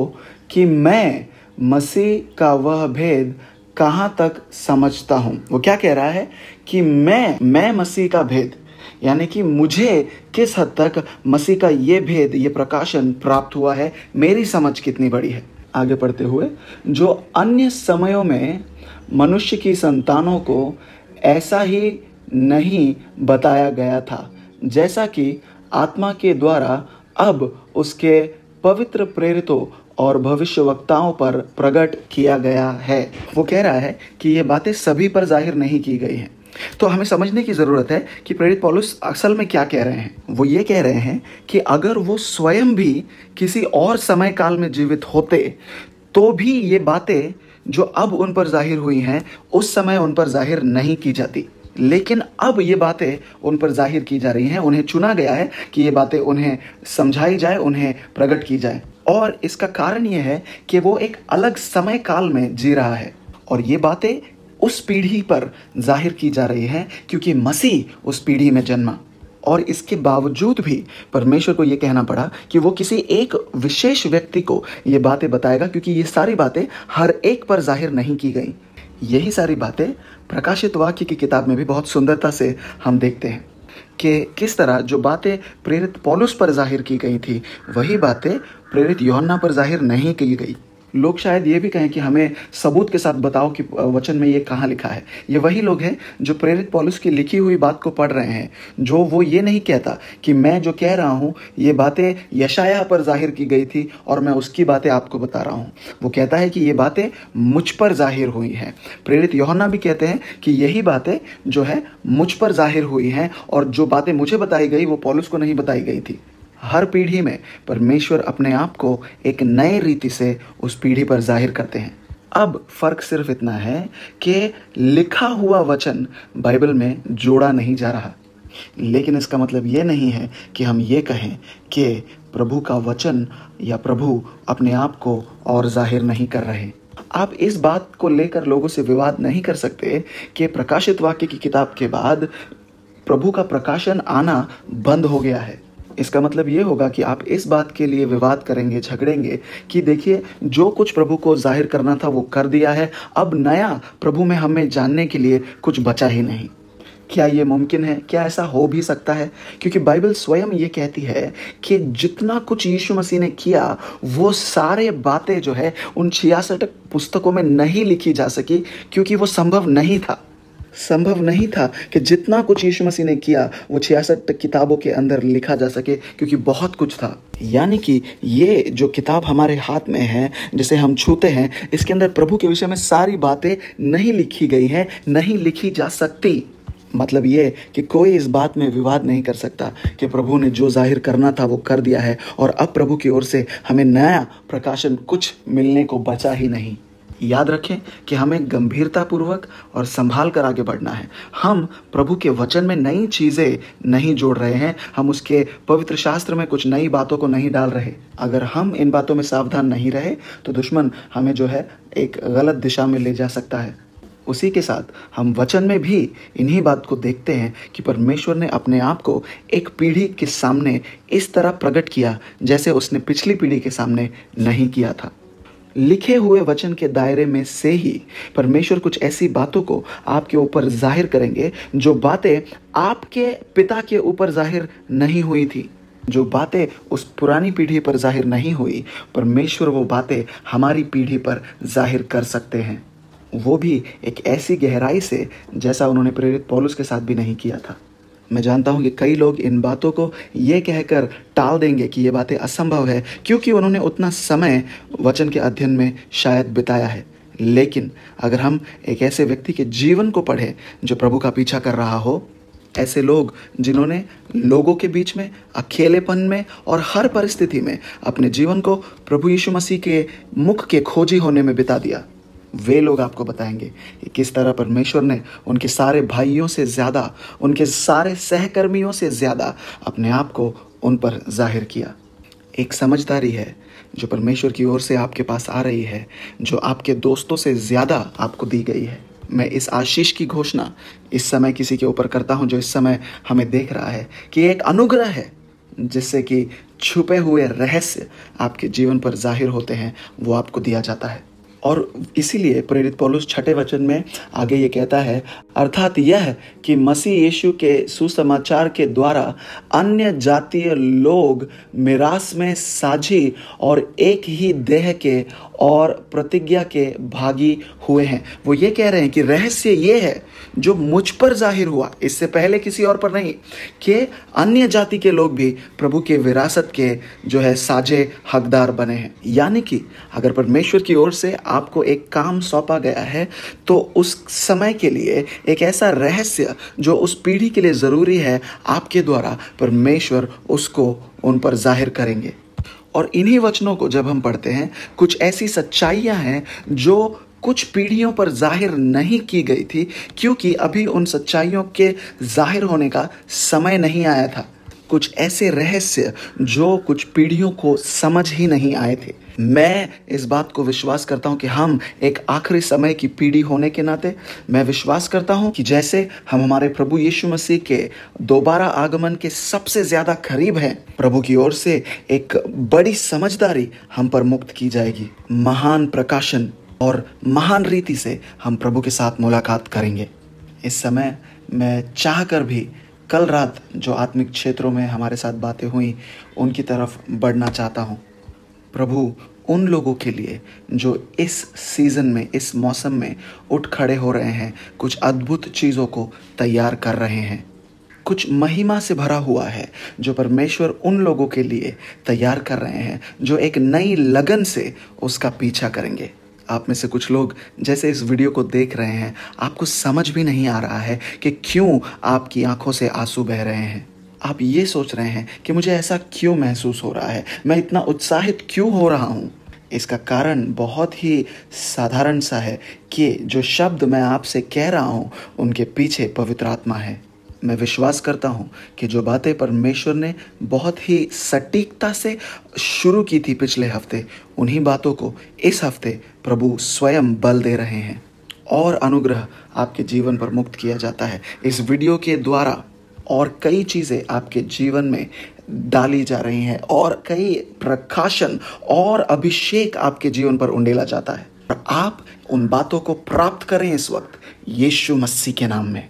कि मैं मसीह का वह भेद कहाँ तक समझता हूँ। वो क्या कह रहा है कि मैं मसीह का भेद, यानी कि मुझे किस हद तक मसीह का ये भेद, ये प्रकाशन प्राप्त हुआ है, मेरी समझ कितनी बड़ी है। आगे पढ़ते हुए, जो अन्य समयों में मनुष्य की संतानों को ऐसा ही नहीं बताया गया था, जैसा कि आत्मा के द्वारा अब उसके पवित्र प्रेरितों और भविष्यवक्ताओं पर प्रकट किया गया है। वो कह रहा है कि ये बातें सभी पर जाहिर नहीं की गई हैं। तो हमें समझने की ज़रूरत है कि प्रेरित पौलुस असल में क्या कह रहे हैं। वो ये कह रहे हैं कि अगर वो स्वयं भी किसी और समय काल में जीवित होते, तो भी ये बातें जो अब उन पर जाहिर हुई हैं, उस समय उन पर जाहिर नहीं की जाती। लेकिन अब ये बातें उन पर जाहिर की जा रही हैं। उन्हें चुना गया है कि ये बातें उन्हें समझाई जाए, उन्हें प्रकट की जाए, और इसका कारण यह है कि वो एक अलग समय काल में जी रहा है, और ये बातें उस पीढ़ी पर जाहिर की जा रही हैं क्योंकि मसीह उस पीढ़ी में जन्मा। और इसके बावजूद भी परमेश्वर को ये कहना पड़ा कि वो किसी एक विशेष व्यक्ति को ये बातें बताएगा, क्योंकि ये सारी बातें हर एक पर जाहिर नहीं की गई। यही सारी बातें प्रकाशित वाक्य की किताब में भी बहुत सुंदरता से हम देखते हैं कि किस तरह जो बातें प्रेरित पौलुस पर जाहिर की गई थी, वही बातें प्रेरित यूहन्ना पर जाहिर नहीं की गई। लोग शायद ये भी कहें कि हमें सबूत के साथ बताओ कि वचन में ये कहाँ लिखा है। ये वही लोग हैं जो प्रेरित पौलुस की लिखी हुई बात को पढ़ रहे हैं, जो वो ये नहीं कहता कि मैं जो कह रहा हूँ ये बातें यशायाह पर जाहिर की गई थी और मैं उसकी बातें आपको बता रहा हूँ। वो कहता है कि ये बातें मुझ पर जाहिर हुई हैं। प्रेरित यूहन्ना भी कहते हैं कि यही बातें जो है मुझ पर जाहिर हुई हैं और जो बातें मुझे बताई गई वो पौलुस को नहीं बताई गई थी। हर पीढ़ी में परमेश्वर अपने आप को एक नए रीति से उस पीढ़ी पर जाहिर करते हैं। अब फर्क सिर्फ इतना है कि लिखा हुआ वचन बाइबल में जोड़ा नहीं जा रहा, लेकिन इसका मतलब ये नहीं है कि हम ये कहें कि प्रभु का वचन या प्रभु अपने आप को और जाहिर नहीं कर रहे। आप इस बात को लेकर लोगों से विवाद नहीं कर सकते कि प्रकाशित वाक्य की किताब के बाद प्रभु का प्रकाशन आना बंद हो गया है। इसका मतलब ये होगा कि आप इस बात के लिए विवाद करेंगे, झगड़ेंगे कि देखिए जो कुछ प्रभु को जाहिर करना था वो कर दिया है, अब नया प्रभु में हमें जानने के लिए कुछ बचा ही नहीं। क्या ये मुमकिन है? क्या ऐसा हो भी सकता है? क्योंकि बाइबल स्वयं ये कहती है कि जितना कुछ यीशु मसीह ने किया वो सारे बातें जो है उन 66 पुस्तकों में नहीं लिखी जा सकी, क्योंकि वो संभव नहीं था। संभव नहीं था कि जितना कुछ यीशु मसीह ने किया वो 66 किताबों के अंदर लिखा जा सके, क्योंकि बहुत कुछ था। यानी कि ये जो किताब हमारे हाथ में है, जिसे हम छूते हैं, इसके अंदर प्रभु के विषय में सारी बातें नहीं लिखी गई हैं, नहीं लिखी जा सकती। मतलब ये कि कोई इस बात में विवाद नहीं कर सकता कि प्रभु ने जो जाहिर करना था वो कर दिया है और अब प्रभु की ओर से हमें नया प्रकाशन कुछ मिलने को बचा ही नहीं। याद रखें कि हमें गंभीरतापूर्वक और संभाल कर आगे बढ़ना है। हम प्रभु के वचन में नई चीज़ें नहीं जोड़ रहे हैं, हम उसके पवित्र शास्त्र में कुछ नई बातों को नहीं डाल रहे। अगर हम इन बातों में सावधान नहीं रहे तो दुश्मन हमें जो है एक गलत दिशा में ले जा सकता है। उसी के साथ हम वचन में भी इन्हीं बात को देखते हैं कि परमेश्वर ने अपने आप को एक पीढ़ी के सामने इस तरह प्रकट किया जैसे उसने पिछली पीढ़ी के सामने नहीं किया था। लिखे हुए वचन के दायरे में से ही परमेश्वर कुछ ऐसी बातों को आपके ऊपर जाहिर करेंगे जो बातें आपके पिता के ऊपर जाहिर नहीं हुई थी, जो बातें उस पुरानी पीढ़ी पर जाहिर नहीं हुई। परमेश्वर वो बातें हमारी पीढ़ी पर जाहिर कर सकते हैं, वो भी एक ऐसी गहराई से जैसा उन्होंने प्रेरित पौलुस के साथ भी नहीं किया था। मैं जानता हूँ कि कई लोग इन बातों को ये कहकर टाल देंगे कि ये बातें असंभव है, क्योंकि उन्होंने उतना समय वचन के अध्ययन में शायद बिताया है। लेकिन अगर हम एक ऐसे व्यक्ति के जीवन को पढ़ें जो प्रभु का पीछा कर रहा हो, ऐसे लोग जिन्होंने लोगों के बीच में, अकेलेपन में और हर परिस्थिति में अपने जीवन को प्रभु यीशु मसीह के मुख के खोजी होने में बिता दिया, वे लोग आपको बताएंगे कि किस तरह परमेश्वर ने उनके सारे भाइयों से ज़्यादा, उनके सारे सहकर्मियों से ज़्यादा अपने आप को उन पर जाहिर किया। एक समझदारी है जो परमेश्वर की ओर से आपके पास आ रही है, जो आपके दोस्तों से ज़्यादा आपको दी गई है। मैं इस आशीष की घोषणा इस समय किसी के ऊपर करता हूँ जो इस समय हमें देख रहा है कि एक अनुग्रह है जिससे कि छुपे हुए रहस्य आपके जीवन पर जाहिर होते हैं, वो आपको दिया जाता है। और इसीलिए प्रेरित पौलुस 6 वचन में आगे ये कहता है, अर्थात यह कि मसीह यीशु के सुसमाचार के द्वारा अन्य जातीय लोग मिरास में साझी और एक ही देह के और प्रतिज्ञा के भागी हुए हैं। वो ये कह रहे हैं कि रहस्य ये है जो मुझ पर जाहिर हुआ, इससे पहले किसी और पर नहीं, कि अन्य जाति के लोग भी प्रभु के विरासत के जो है साझे हकदार बने हैं। यानी कि अगर परमेश्वर की ओर से आपको एक काम सौंपा गया है तो उस समय के लिए एक ऐसा रहस्य जो उस पीढ़ी के लिए ज़रूरी है, आपके द्वारा परमेश्वर उसको उन पर जाहिर करेंगे। और इन्हीं वचनों को जब हम पढ़ते हैं, कुछ ऐसी सच्चाइयां हैं जो कुछ पीढ़ियों पर जाहिर नहीं की गई थी, क्योंकि अभी उन सच्चाइयों के जाहिर होने का समय नहीं आया था। कुछ ऐसे रहस्य जो कुछ पीढ़ियों को समझ ही नहीं आए थे। मैं इस बात को विश्वास करता हूं कि हम एक आखिरी समय की पीढ़ी होने के नाते, मैं विश्वास करता हूं कि जैसे हम हमारे प्रभु यीशु मसीह के दोबारा आगमन के सबसे ज़्यादा करीब हैं, प्रभु की ओर से एक बड़ी समझदारी हम पर मुक्त की जाएगी। महान प्रकाशन और महान रीति से हम प्रभु के साथ मुलाकात करेंगे। इस समय मैं चाहकर भी कल रात जो आत्मिक क्षेत्रों में हमारे साथ बातें हुई उनकी तरफ बढ़ना चाहता हूँ। प्रभु उन लोगों के लिए जो इस सीज़न में, इस मौसम में उठ खड़े हो रहे हैं, कुछ अद्भुत चीज़ों को तैयार कर रहे हैं। कुछ महिमा से भरा हुआ है जो परमेश्वर उन लोगों के लिए तैयार कर रहे हैं जो एक नई लगन से उसका पीछा करेंगे। आप में से कुछ लोग जैसे इस वीडियो को देख रहे हैं, आपको समझ भी नहीं आ रहा है कि क्यों आपकी आंखों से आंसू बह रहे हैं। आप ये सोच रहे हैं कि मुझे ऐसा क्यों महसूस हो रहा है, मैं इतना उत्साहित क्यों हो रहा हूँ। इसका कारण बहुत ही साधारण सा है कि जो शब्द मैं आपसे कह रहा हूँ उनके पीछे पवित्र आत्मा है। मैं विश्वास करता हूँ कि जो बातें परमेश्वर ने बहुत ही सटीकता से शुरू की थी पिछले हफ्ते, उन्हीं बातों को इस हफ्ते प्रभु स्वयं बल दे रहे हैं और अनुग्रह आपके जीवन पर मुक्त किया जाता है इस वीडियो के द्वारा। और कई चीज़ें आपके जीवन में डाली जा रही हैं और कई प्रकाशन और अभिषेक आपके जीवन पर उंडेला जाता है। आप उन बातों को प्राप्त करें इस वक्त यीशु मसीह के नाम में।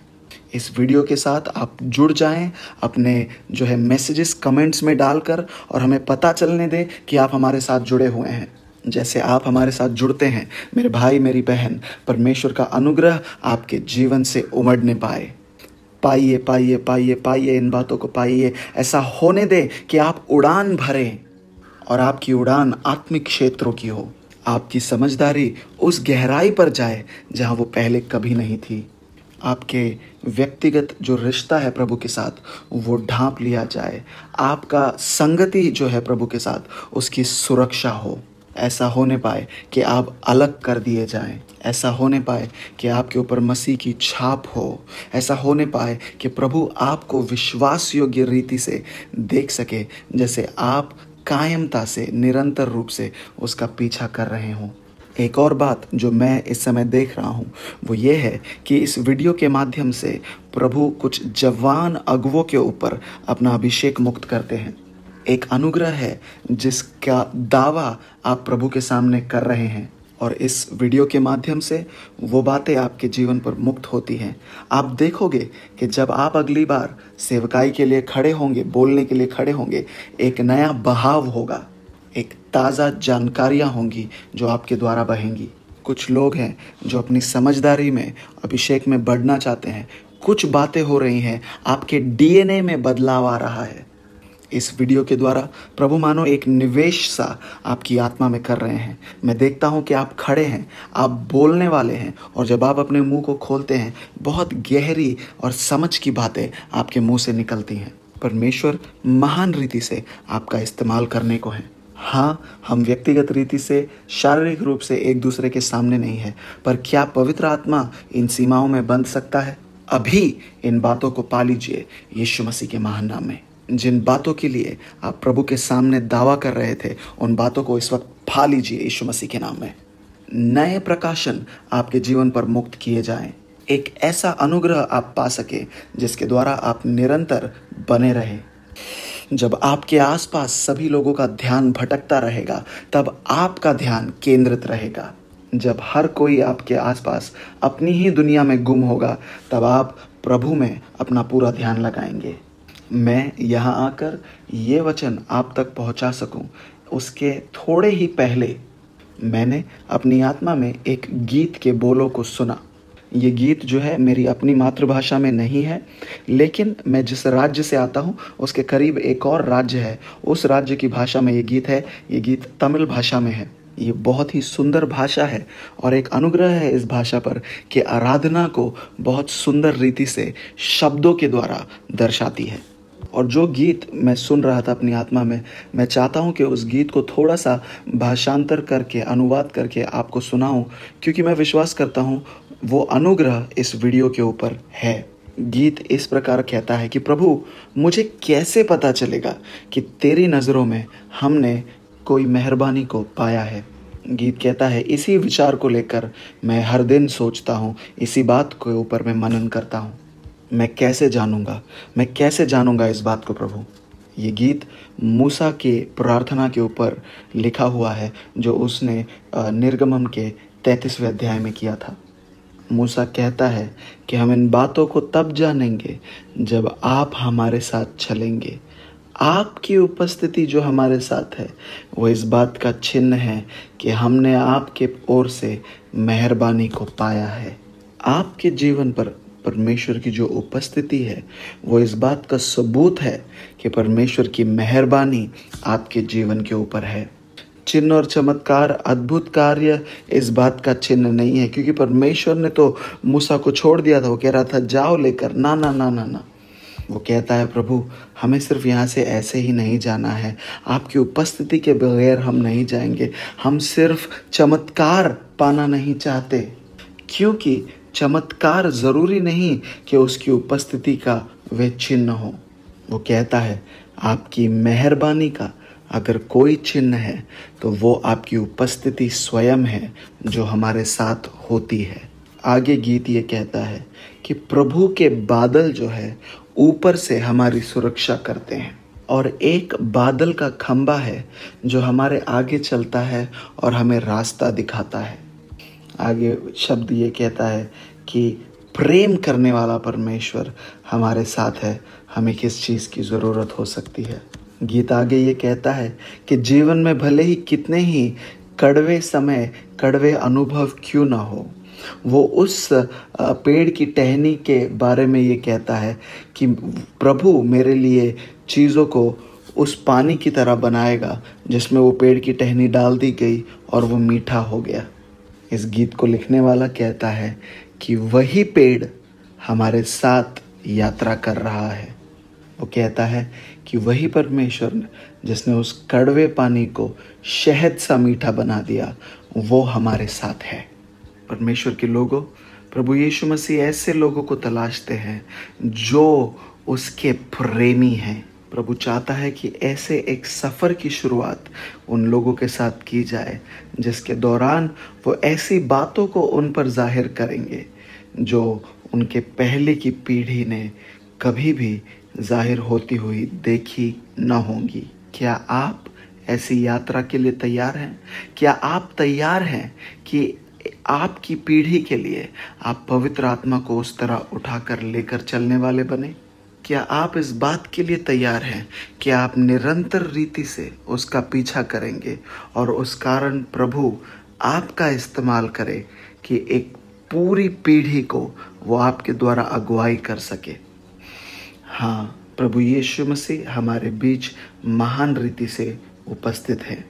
इस वीडियो के साथ आप जुड़ जाएं, अपने जो है मैसेजेस कमेंट्स में डालकर, और हमें पता चलने दें कि आप हमारे साथ जुड़े हुए हैं। जैसे आप हमारे साथ जुड़ते हैं मेरे भाई मेरी बहन, परमेश्वर का अनुग्रह आपके जीवन से उमड़ने पाए। पाइए पाइए पाइए पाइए, इन बातों को पाइए। ऐसा होने दें कि आप उड़ान भरें, और आपकी उड़ान आत्मिक क्षेत्रों की हो। आपकी समझदारी उस गहराई पर जाए जहाँ वो पहले कभी नहीं थी। आपके व्यक्तिगत जो रिश्ता है प्रभु के साथ वो ढांप लिया जाए। आपका संगति जो है प्रभु के साथ उसकी सुरक्षा हो। ऐसा होने पाए कि आप अलग कर दिए जाएं। ऐसा होने पाए कि आपके ऊपर मसीह की छाप हो। ऐसा होने पाए कि प्रभु आपको विश्वास योग्य रीति से देख सके, जैसे आप कायमता से निरंतर रूप से उसका पीछा कर रहे हों। एक और बात जो मैं इस समय देख रहा हूँ वो ये है कि इस वीडियो के माध्यम से प्रभु कुछ जवान अगुवों के ऊपर अपना अभिषेक मुक्त करते हैं। एक अनुग्रह है जिसका दावा आप प्रभु के सामने कर रहे हैं, और इस वीडियो के माध्यम से वो बातें आपके जीवन पर मुक्त होती हैं। आप देखोगे कि जब आप अगली बार सेवकाई के लिए खड़े होंगे, बोलने के लिए खड़े होंगे, एक नया बहाव होगा, एक ताज़ा जानकारियाँ होंगी जो आपके द्वारा बहेंगी। कुछ लोग हैं जो अपनी समझदारी में, अभिषेक में बढ़ना चाहते हैं। कुछ बातें हो रही हैं, आपके डीएनए में बदलाव आ रहा है। इस वीडियो के द्वारा प्रभु मानो एक निवेश सा आपकी आत्मा में कर रहे हैं। मैं देखता हूँ कि आप खड़े हैं, आप बोलने वाले हैं, और जब आप अपने मुँह को खोलते हैं बहुत गहरी और समझ की बातें आपके मुँह से निकलती हैं। परमेश्वर महान रीति से आपका इस्तेमाल करने को है। हाँ, हम व्यक्तिगत रीति से, शारीरिक रूप से एक दूसरे के सामने नहीं है, पर क्या पवित्र आत्मा इन सीमाओं में बंध सकता है? अभी इन बातों को पा लीजिए यीशु मसीह के महान नाम में। जिन बातों के लिए आप प्रभु के सामने दावा कर रहे थे, उन बातों को इस वक्त पा लीजिए यीशु मसीह के नाम में। नए प्रकाशन आपके जीवन पर मुक्त किए जाएं। एक ऐसा अनुग्रह आप पा सके जिसके द्वारा आप निरंतर बने रहें। जब आपके आसपास सभी लोगों का ध्यान भटकता रहेगा, तब आपका ध्यान केंद्रित रहेगा। जब हर कोई आपके आसपास अपनी ही दुनिया में गुम होगा, तब आप प्रभु में अपना पूरा ध्यान लगाएंगे। मैं यहाँ आकर ये वचन आप तक पहुँचा सकूँ, उसके थोड़े ही पहले मैंने अपनी आत्मा में एक गीत के बोलों को सुना। ये गीत जो है मेरी अपनी मातृभाषा में नहीं है, लेकिन मैं जिस राज्य से आता हूँ उसके करीब एक और राज्य है, उस राज्य की भाषा में ये गीत है। ये गीत तमिल भाषा में है। ये बहुत ही सुंदर भाषा है, और एक अनुग्रह है इस भाषा पर कि आराधना को बहुत सुंदर रीति से शब्दों के द्वारा दर्शाती है। और जो गीत मैं सुन रहा था अपनी आत्मा में, मैं चाहता हूँ कि उस गीत को थोड़ा सा भाषांतर करके, अनुवाद करके आपको सुनाऊँ, क्योंकि मैं विश्वास करता हूँ वो अनुग्रह इस वीडियो के ऊपर है। गीत इस प्रकार कहता है कि प्रभु, मुझे कैसे पता चलेगा कि तेरी नज़रों में हमने कोई मेहरबानी को पाया है। गीत कहता है, इसी विचार को लेकर मैं हर दिन सोचता हूँ, इसी बात के ऊपर मैं मनन करता हूँ। मैं कैसे जानूंगा इस बात को प्रभु। ये गीत मूसा के प्रार्थना के ऊपर लिखा हुआ है जो उसने निर्गमन के 33वें अध्याय में किया था। मूसा कहता है कि हम इन बातों को तब जानेंगे जब आप हमारे साथ चलेंगे, आपकी उपस्थिति जो हमारे साथ है वो इस बात का चिन्ह है कि हमने आपके ओर से मेहरबानी को पाया है। आपके जीवन पर परमेश्वर की जो उपस्थिति है वो इस बात का सबूत है कि परमेश्वर की मेहरबानी आपके जीवन के ऊपर है। चिन्ह और चमत्कार, अद्भुत कार्य इस बात का चिन्ह नहीं है, क्योंकि परमेश्वर ने तो मूसा को छोड़ दिया था। वो कह रहा था जाओ लेकर, ना ना ना ना ना। वो कहता है प्रभु हमें सिर्फ यहाँ से ऐसे ही नहीं जाना है, आपकी उपस्थिति के बगैर हम नहीं जाएंगे। हम सिर्फ चमत्कार पाना नहीं चाहते, क्योंकि चमत्कार ज़रूरी नहीं कि उसकी उपस्थिति का वे चिन्ह हो। वो कहता है आपकी मेहरबानी का अगर कोई चिन्ह है तो वो आपकी उपस्थिति स्वयं है जो हमारे साथ होती है। आगे गीत ये कहता है कि प्रभु के बादल जो है ऊपर से हमारी सुरक्षा करते हैं, और एक बादल का खंबा है जो हमारे आगे चलता है और हमें रास्ता दिखाता है। आगे शब्द ये कहता है कि प्रेम करने वाला परमेश्वर हमारे साथ है, हमें किस चीज़ की ज़रूरत हो सकती है। गीत आगे ये कहता है कि जीवन में भले ही कितने ही कड़वे समय, कड़वे अनुभव क्यों ना हो, वो उस पेड़ की टहनी के बारे में ये कहता है कि प्रभु मेरे लिए चीज़ों को उस पानी की तरह बनाएगा जिसमें वो पेड़ की टहनी डाल दी गई और वो मीठा हो गया। इस गीत को लिखने वाला कहता है कि वही पेड़ हमारे साथ यात्रा कर रहा है। वो कहता है कि वही परमेश्वर जिसने उस कड़वे पानी को शहद सा मीठा बना दिया वो हमारे साथ है। परमेश्वर के लोगों, प्रभु यीशु मसीह ऐसे लोगों को तलाशते हैं जो उसके प्रेमी हैं। प्रभु चाहता है कि ऐसे एक सफ़र की शुरुआत उन लोगों के साथ की जाए जिसके दौरान वो ऐसी बातों को उन पर जाहिर करेंगे जो उनके पहले की पीढ़ी ने कभी भी जाहिर होती हुई देखी न होंगी। क्या आप ऐसी यात्रा के लिए तैयार हैं? क्या आप तैयार हैं कि आपकी पीढ़ी के लिए आप पवित्र आत्मा को उस तरह उठाकर लेकर चलने वाले बने? क्या आप इस बात के लिए तैयार हैं कि आप निरंतर रीति से उसका पीछा करेंगे और उस कारण प्रभु आपका इस्तेमाल करे कि एक पूरी पीढ़ी को वो आपके द्वारा अगुवाई कर सके? हाँ, प्रभु यीशु मसीह हमारे बीच महान रीति से उपस्थित हैं।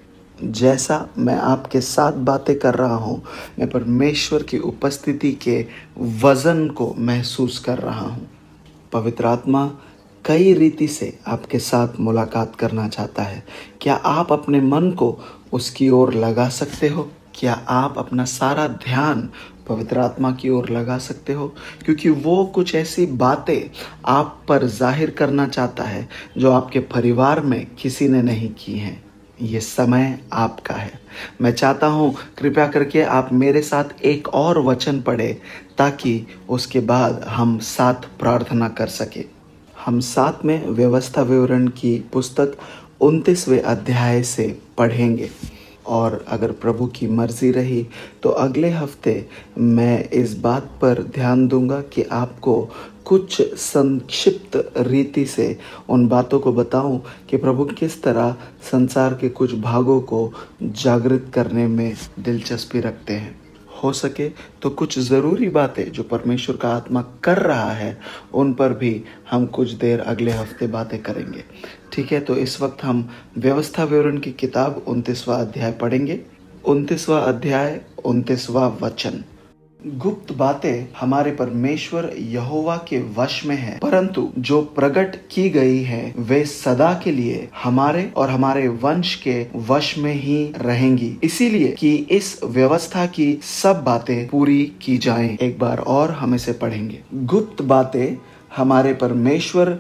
जैसा मैं आपके साथ बातें कर रहा हूँ, मैं परमेश्वर की उपस्थिति के वज़न को महसूस कर रहा हूँ। पवित्र आत्मा कई रीति से आपके साथ मुलाकात करना चाहता है। क्या आप अपने मन को उसकी ओर लगा सकते हो? क्या आप अपना सारा ध्यान पवित्र आत्मा की ओर लगा सकते हो? क्योंकि वो कुछ ऐसी बातें आप पर जाहिर करना चाहता है जो आपके परिवार में किसी ने नहीं की हैं। ये समय आपका है। मैं चाहता हूँ कृपया करके आप मेरे साथ एक और वचन पढ़ें ताकि उसके बाद हम साथ प्रार्थना कर सकें। हम साथ में व्यवस्था विवरण की पुस्तक 29वें अध्याय से पढ़ेंगे, और अगर प्रभु की मर्जी रही तो अगले हफ्ते मैं इस बात पर ध्यान दूंगा कि आपको कुछ संक्षिप्त रीति से उन बातों को बताऊं कि प्रभु किस तरह संसार के कुछ भागों को जागृत करने में दिलचस्पी रखते हैं। हो सके तो कुछ ज़रूरी बातें जो परमेश्वर का आत्मा कर रहा है उन पर भी हम कुछ देर अगले हफ्ते बातें करेंगे, ठीक है? तो इस वक्त हम व्यवस्था विवरण की किताब 29वां अध्याय पढ़ेंगे। 29वां अध्याय 29वां वचन। गुप्त बातें हमारे परमेश्वर यहोवा के वश में है, परंतु जो प्रकट की गई है वे सदा के लिए हमारे और हमारे वंश के वश में ही रहेंगी, इसीलिए कि इस व्यवस्था की सब बातें पूरी की जाएं। एक बार और हम इसे पढ़ेंगे। गुप्त बातें हमारे परमेश्वर,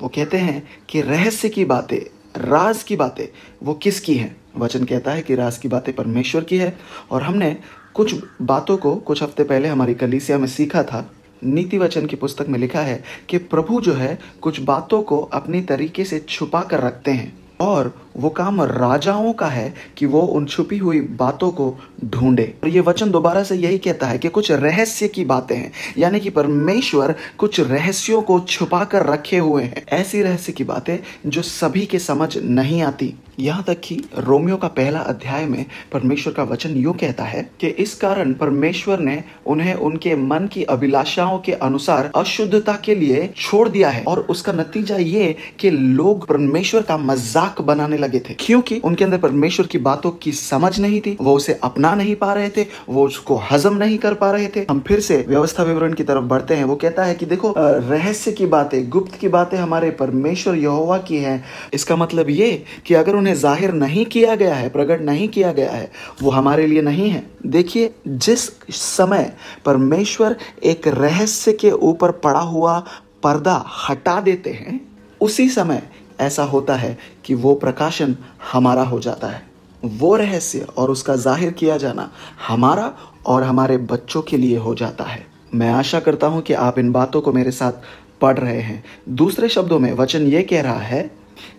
वो कहते हैं कि रहस्य की बातें, राज की बातें वो किसकी हैं? वचन कहता है कि राज की बातें परमेश्वर की है, और हमने कुछ बातों को कुछ हफ्ते पहले हमारी कलीसिया में सीखा था। नीति वचन की पुस्तक में लिखा है कि प्रभु जो है कुछ बातों को अपने तरीके से छुपा कर रखते हैं, और वो काम राजाओं का है कि वो उन छुपी हुई बातों को ढूंढे। और ये वचन दोबारा से यही कहता है कि कुछ रहस्य की बातें हैं, यानी कि परमेश्वर कुछ रहस्यों को छुपा कर रखे हुए हैं, ऐसी रहस्य की बातें जो सभी के समझ नहीं आती। यहाँ तक कि रोमियो का पहला अध्याय में परमेश्वर का वचन यूँ कहता है कि इस कारण परमेश्वर ने उन्हें उनके मन की अभिलाषाओं के अनुसार अशुद्धता के लिए छोड़ दिया है, और उसका नतीजा ये कि लोग परमेश्वर का मजाक बनाने लगे थे, क्योंकि उनके अंदर परमेश्वर की बातों की समझ नहीं थी, वो उसे अपना नहीं पा रहे थे, वो उसको हजम नहीं कर पा रहे थे। हम फिर से व्यवस्था विवरण की तरफ बढ़ते हैं। वो कहता है कि देखो रहस्य की बातें, गुप्त की बातें हमारे परमेश्वर यहोवा की है। इसका मतलब ये कि अगर उन्हें जाहिर नहीं किया गया है, प्रकट नहीं किया गया है, वो हमारे लिए नहीं है। देखिए, जिस समय परमेश्वर एक रहस्य के ऊपर पड़ा हुआ पर्दा हटा देते हैं, उसी समय ऐसा होता है कि वो प्रकाशन हमारा हो जाता है। वो रहस्य और उसका जाहिर किया जाना हमारा और हमारे बच्चों के लिए हो जाता है। मैं आशा करता हूं कि आप इन बातों को मेरे साथ पढ़ रहे हैं। दूसरे शब्दों में वचन ये कह रहा है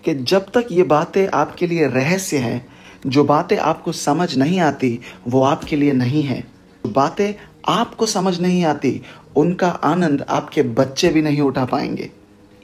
कि जब तक ये बातें आपके लिए रहस्य हैं, जो बातें आपको समझ नहीं आती वो आपके लिए नहीं है। बातें आपको समझ नहीं आती उनका आनंद आपके बच्चे भी नहीं उठा पाएंगे।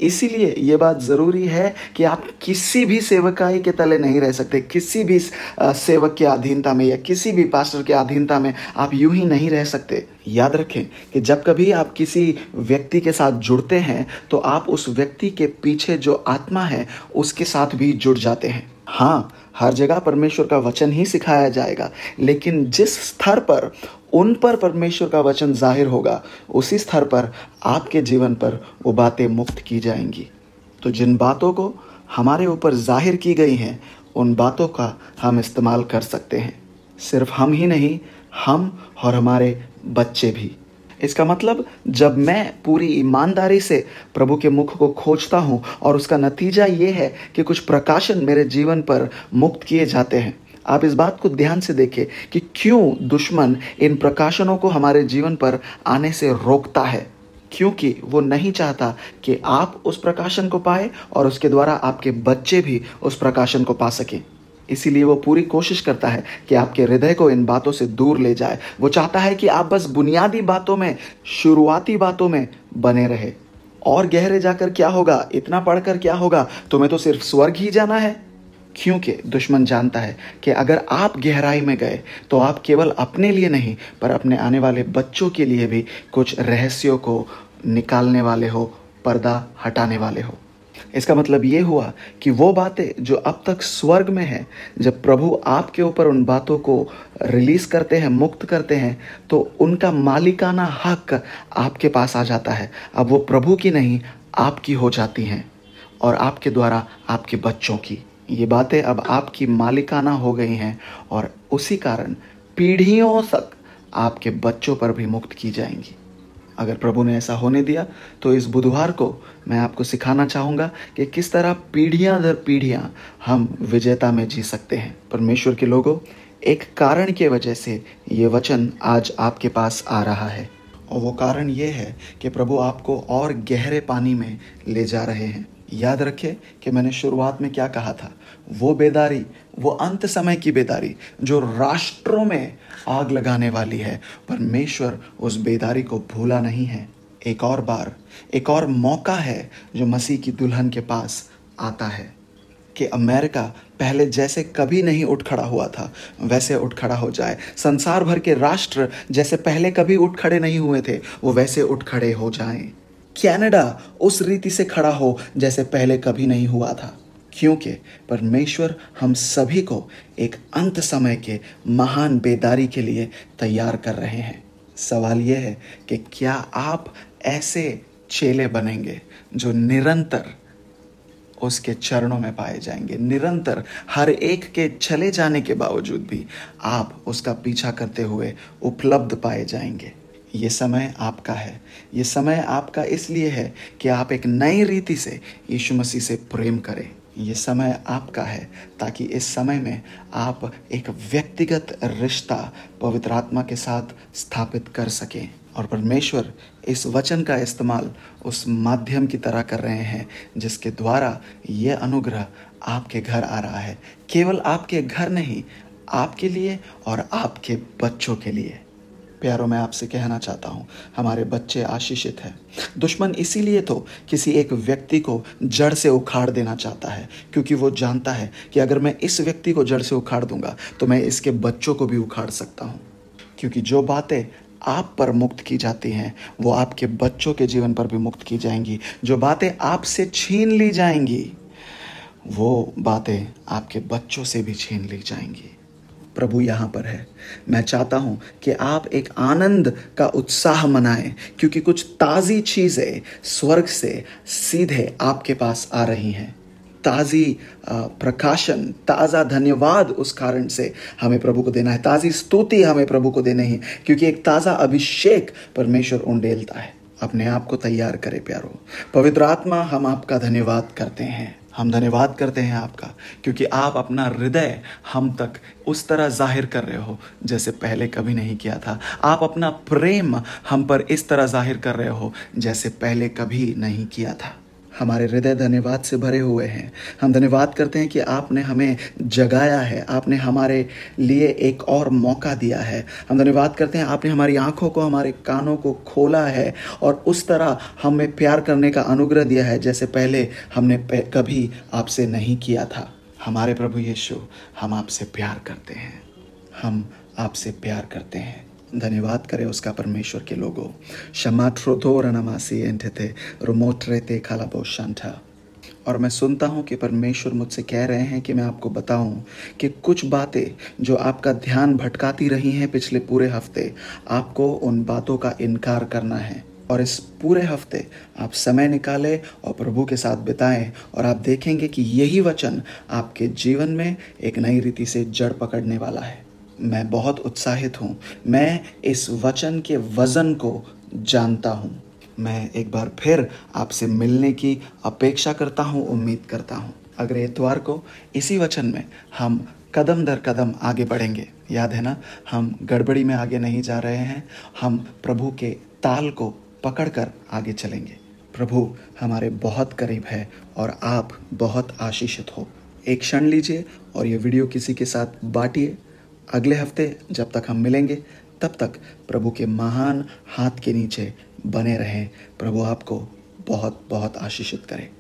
इसीलिए ये बात ज़रूरी है कि आप किसी भी सेवकाई के तले नहीं रह सकते, किसी भी सेवक के अधीनता में या किसी भी पास्टर के अधीनता में आप यूं ही नहीं रह सकते। याद रखें कि जब कभी आप किसी व्यक्ति के साथ जुड़ते हैं तो आप उस व्यक्ति के पीछे जो आत्मा है उसके साथ भी जुड़ जाते हैं। हाँ, हर जगह परमेश्वर का वचन ही सिखाया जाएगा, लेकिन जिस स्तर पर उन पर परमेश्वर का वचन जाहिर होगा, उसी स्तर पर आपके जीवन पर वो बातें मुक्त की जाएंगी। तो जिन बातों को हमारे ऊपर जाहिर की गई हैं, उन बातों का हम इस्तेमाल कर सकते हैं। सिर्फ हम ही नहीं, हम और हमारे बच्चे भी। इसका मतलब जब मैं पूरी ईमानदारी से प्रभु के मुख को खोजता हूँ और उसका नतीजा ये है कि कुछ प्रकाशन मेरे जीवन पर मुक्त किए जाते हैं। आप इस बात को ध्यान से देखें कि क्यों दुश्मन इन प्रकाशनों को हमारे जीवन पर आने से रोकता है, क्योंकि वो नहीं चाहता कि आप उस प्रकाशन को पाए और उसके द्वारा आपके बच्चे भी उस प्रकाशन को पा सकें। इसीलिए वो पूरी कोशिश करता है कि आपके हृदय को इन बातों से दूर ले जाए। वो चाहता है कि आप बस बुनियादी बातों में, शुरुआती बातों में बने रहे। और गहरे जाकर क्या होगा, इतना पढ़कर क्या होगा, तुम्हें तो सिर्फ स्वर्ग ही जाना है। क्योंकि दुश्मन जानता है कि अगर आप गहराई में गए तो आप केवल अपने लिए नहीं पर अपने आने वाले बच्चों के लिए भी कुछ रहस्यों को निकालने वाले हो, पर्दा हटाने वाले हो। इसका मतलब ये हुआ कि वो बातें जो अब तक स्वर्ग में हैं, जब प्रभु आपके ऊपर उन बातों को रिलीज करते हैं, मुक्त करते हैं, तो उनका मालिकाना हक आपके पास आ जाता है। अब वो प्रभु की नहीं, आपकी हो जाती हैं और आपके द्वारा आपके बच्चों की। ये बातें अब आपकी मालिकाना हो गई हैं और उसी कारण पीढ़ियों तक आपके बच्चों पर भी मुक्त की जाएंगी। अगर प्रभु ने ऐसा होने दिया तो इस बुधवार को मैं आपको सिखाना चाहूँगा कि किस तरह पीढ़ियाँ दर पीढ़ियाँ हम विजेता में जी सकते हैं। परमेश्वर के लोगों, एक कारण के वजह से ये वचन आज आपके पास आ रहा है, और वो कारण ये है कि प्रभु आपको और गहरे पानी में ले जा रहे हैं। याद रखें कि मैंने शुरुआत में क्या कहा था, वो बेदारी, वो अंत समय की बेदारी जो राष्ट्रों में आग लगाने वाली है, परमेश्वर उस बेदारी को भूला नहीं है। एक और बार, एक और मौका है जो मसीह की दुल्हन के पास आता है कि अमेरिका पहले जैसे कभी नहीं उठ खड़ा हुआ था वैसे उठ खड़ा हो जाए। संसार भर के राष्ट्र जैसे पहले कभी उठ खड़े नहीं हुए थे, वो वैसे उठ खड़े हो जाएं। कनाडा उस रीति से खड़ा हो जैसे पहले कभी नहीं हुआ था, क्योंकि परमेश्वर हम सभी को एक अंत समय के महान बेदारी के लिए तैयार कर रहे हैं। सवाल यह है कि क्या आप ऐसे चेले बनेंगे जो निरंतर उसके चरणों में पाए जाएंगे, निरंतर हर एक के चले जाने के बावजूद भी आप उसका पीछा करते हुए उपलब्ध पाए जाएंगे। ये समय आपका है। ये समय आपका इसलिए है कि आप एक नई रीति से यीशु मसीह से प्रेम करें। ये समय आपका है ताकि इस समय में आप एक व्यक्तिगत रिश्ता पवित्र आत्मा के साथ स्थापित कर सकें। और परमेश्वर इस वचन का इस्तेमाल उस माध्यम की तरह कर रहे हैं जिसके द्वारा ये अनुग्रह आपके घर आ रहा है, केवल आपके घर नहीं, आपके लिए और आपके बच्चों के लिए। प्यारो, मैं आपसे कहना चाहता हूँ, हमारे बच्चे आशीषित हैं। दुश्मन इसीलिए तो किसी एक व्यक्ति को जड़ से उखाड़ देना चाहता है, क्योंकि वो जानता है कि अगर मैं इस व्यक्ति को जड़ से उखाड़ दूंगा तो मैं इसके बच्चों को भी उखाड़ सकता हूँ। क्योंकि जो बातें आप पर मुक्त की जाती हैं वो आपके बच्चों के जीवन पर भी मुक्त की जाएंगी। जो बातें आपसे छीन ली जाएंगी वो बातें आपके बच्चों से भी छीन ली जाएंगी। प्रभु यहाँ पर है। मैं चाहता हूँ कि आप एक आनंद का उत्साह मनाएं, क्योंकि कुछ ताज़ी चीज़ें स्वर्ग से सीधे आपके पास आ रही हैं। ताज़ी प्रकाशन, ताज़ा धन्यवाद उस कारण से हमें प्रभु को देना है, ताज़ी स्तुति हमें प्रभु को देनी है, क्योंकि एक ताज़ा अभिषेक परमेश्वर उंडेलता है। अपने आप को तैयार करें प्यारो। पवित्र आत्मा, हम आपका धन्यवाद करते हैं, हम धन्यवाद करते हैं आपका, क्योंकि आप अपना हृदय हम तक उस तरह जाहिर कर रहे हो जैसे पहले कभी नहीं किया था। आप अपना प्रेम हम पर इस तरह जाहिर कर रहे हो जैसे पहले कभी नहीं किया था। हमारे हृदय धन्यवाद से भरे हुए हैं। हम धन्यवाद करते हैं कि आपने हमें जगाया है, आपने हमारे लिए एक और मौका दिया है। हम धन्यवाद करते हैं आपने हमारी आँखों को, हमारे कानों को खोला है और उस तरह हमें प्यार करने का अनुग्रह दिया है जैसे पहले हमने कभी आपसे नहीं किया था। हमारे प्रभु यीशु, हम आपसे प्यार करते हैं, हम आपसे प्यार करते हैं। धन्यवाद करें उसका परमेश्वर के लोगों। शमाट्रोधो रनमासी एंठे थे रोमोट्रे ते खालाबो शांठा। और मैं सुनता हूँ कि परमेश्वर मुझसे कह रहे हैं कि मैं आपको बताऊँ कि कुछ बातें जो आपका ध्यान भटकाती रही हैं पिछले पूरे हफ्ते, आपको उन बातों का इनकार करना है। और इस पूरे हफ्ते आप समय निकालें और प्रभु के साथ बिताएं, और आप देखेंगे कि यही वचन आपके जीवन में एक नई रीति से जड़ पकड़ने वाला है। मैं बहुत उत्साहित हूँ, मैं इस वचन के वजन को जानता हूँ। मैं एक बार फिर आपसे मिलने की अपेक्षा करता हूँ, उम्मीद करता हूँ। अगले इतवार को इसी वचन में हम कदम दर कदम आगे बढ़ेंगे। याद है ना, हम गड़बड़ी में आगे नहीं जा रहे हैं, हम प्रभु के ताल को पकड़कर आगे चलेंगे। प्रभु हमारे बहुत करीब है और आप बहुत आशीषित हो। एक क्षण लीजिए और ये वीडियो किसी के साथ बांटिए। अगले हफ्ते जब तक हम मिलेंगे तब तक प्रभु के महान हाथ के नीचे बने रहें। प्रभु आपको बहुत बहुत आशीषित करें।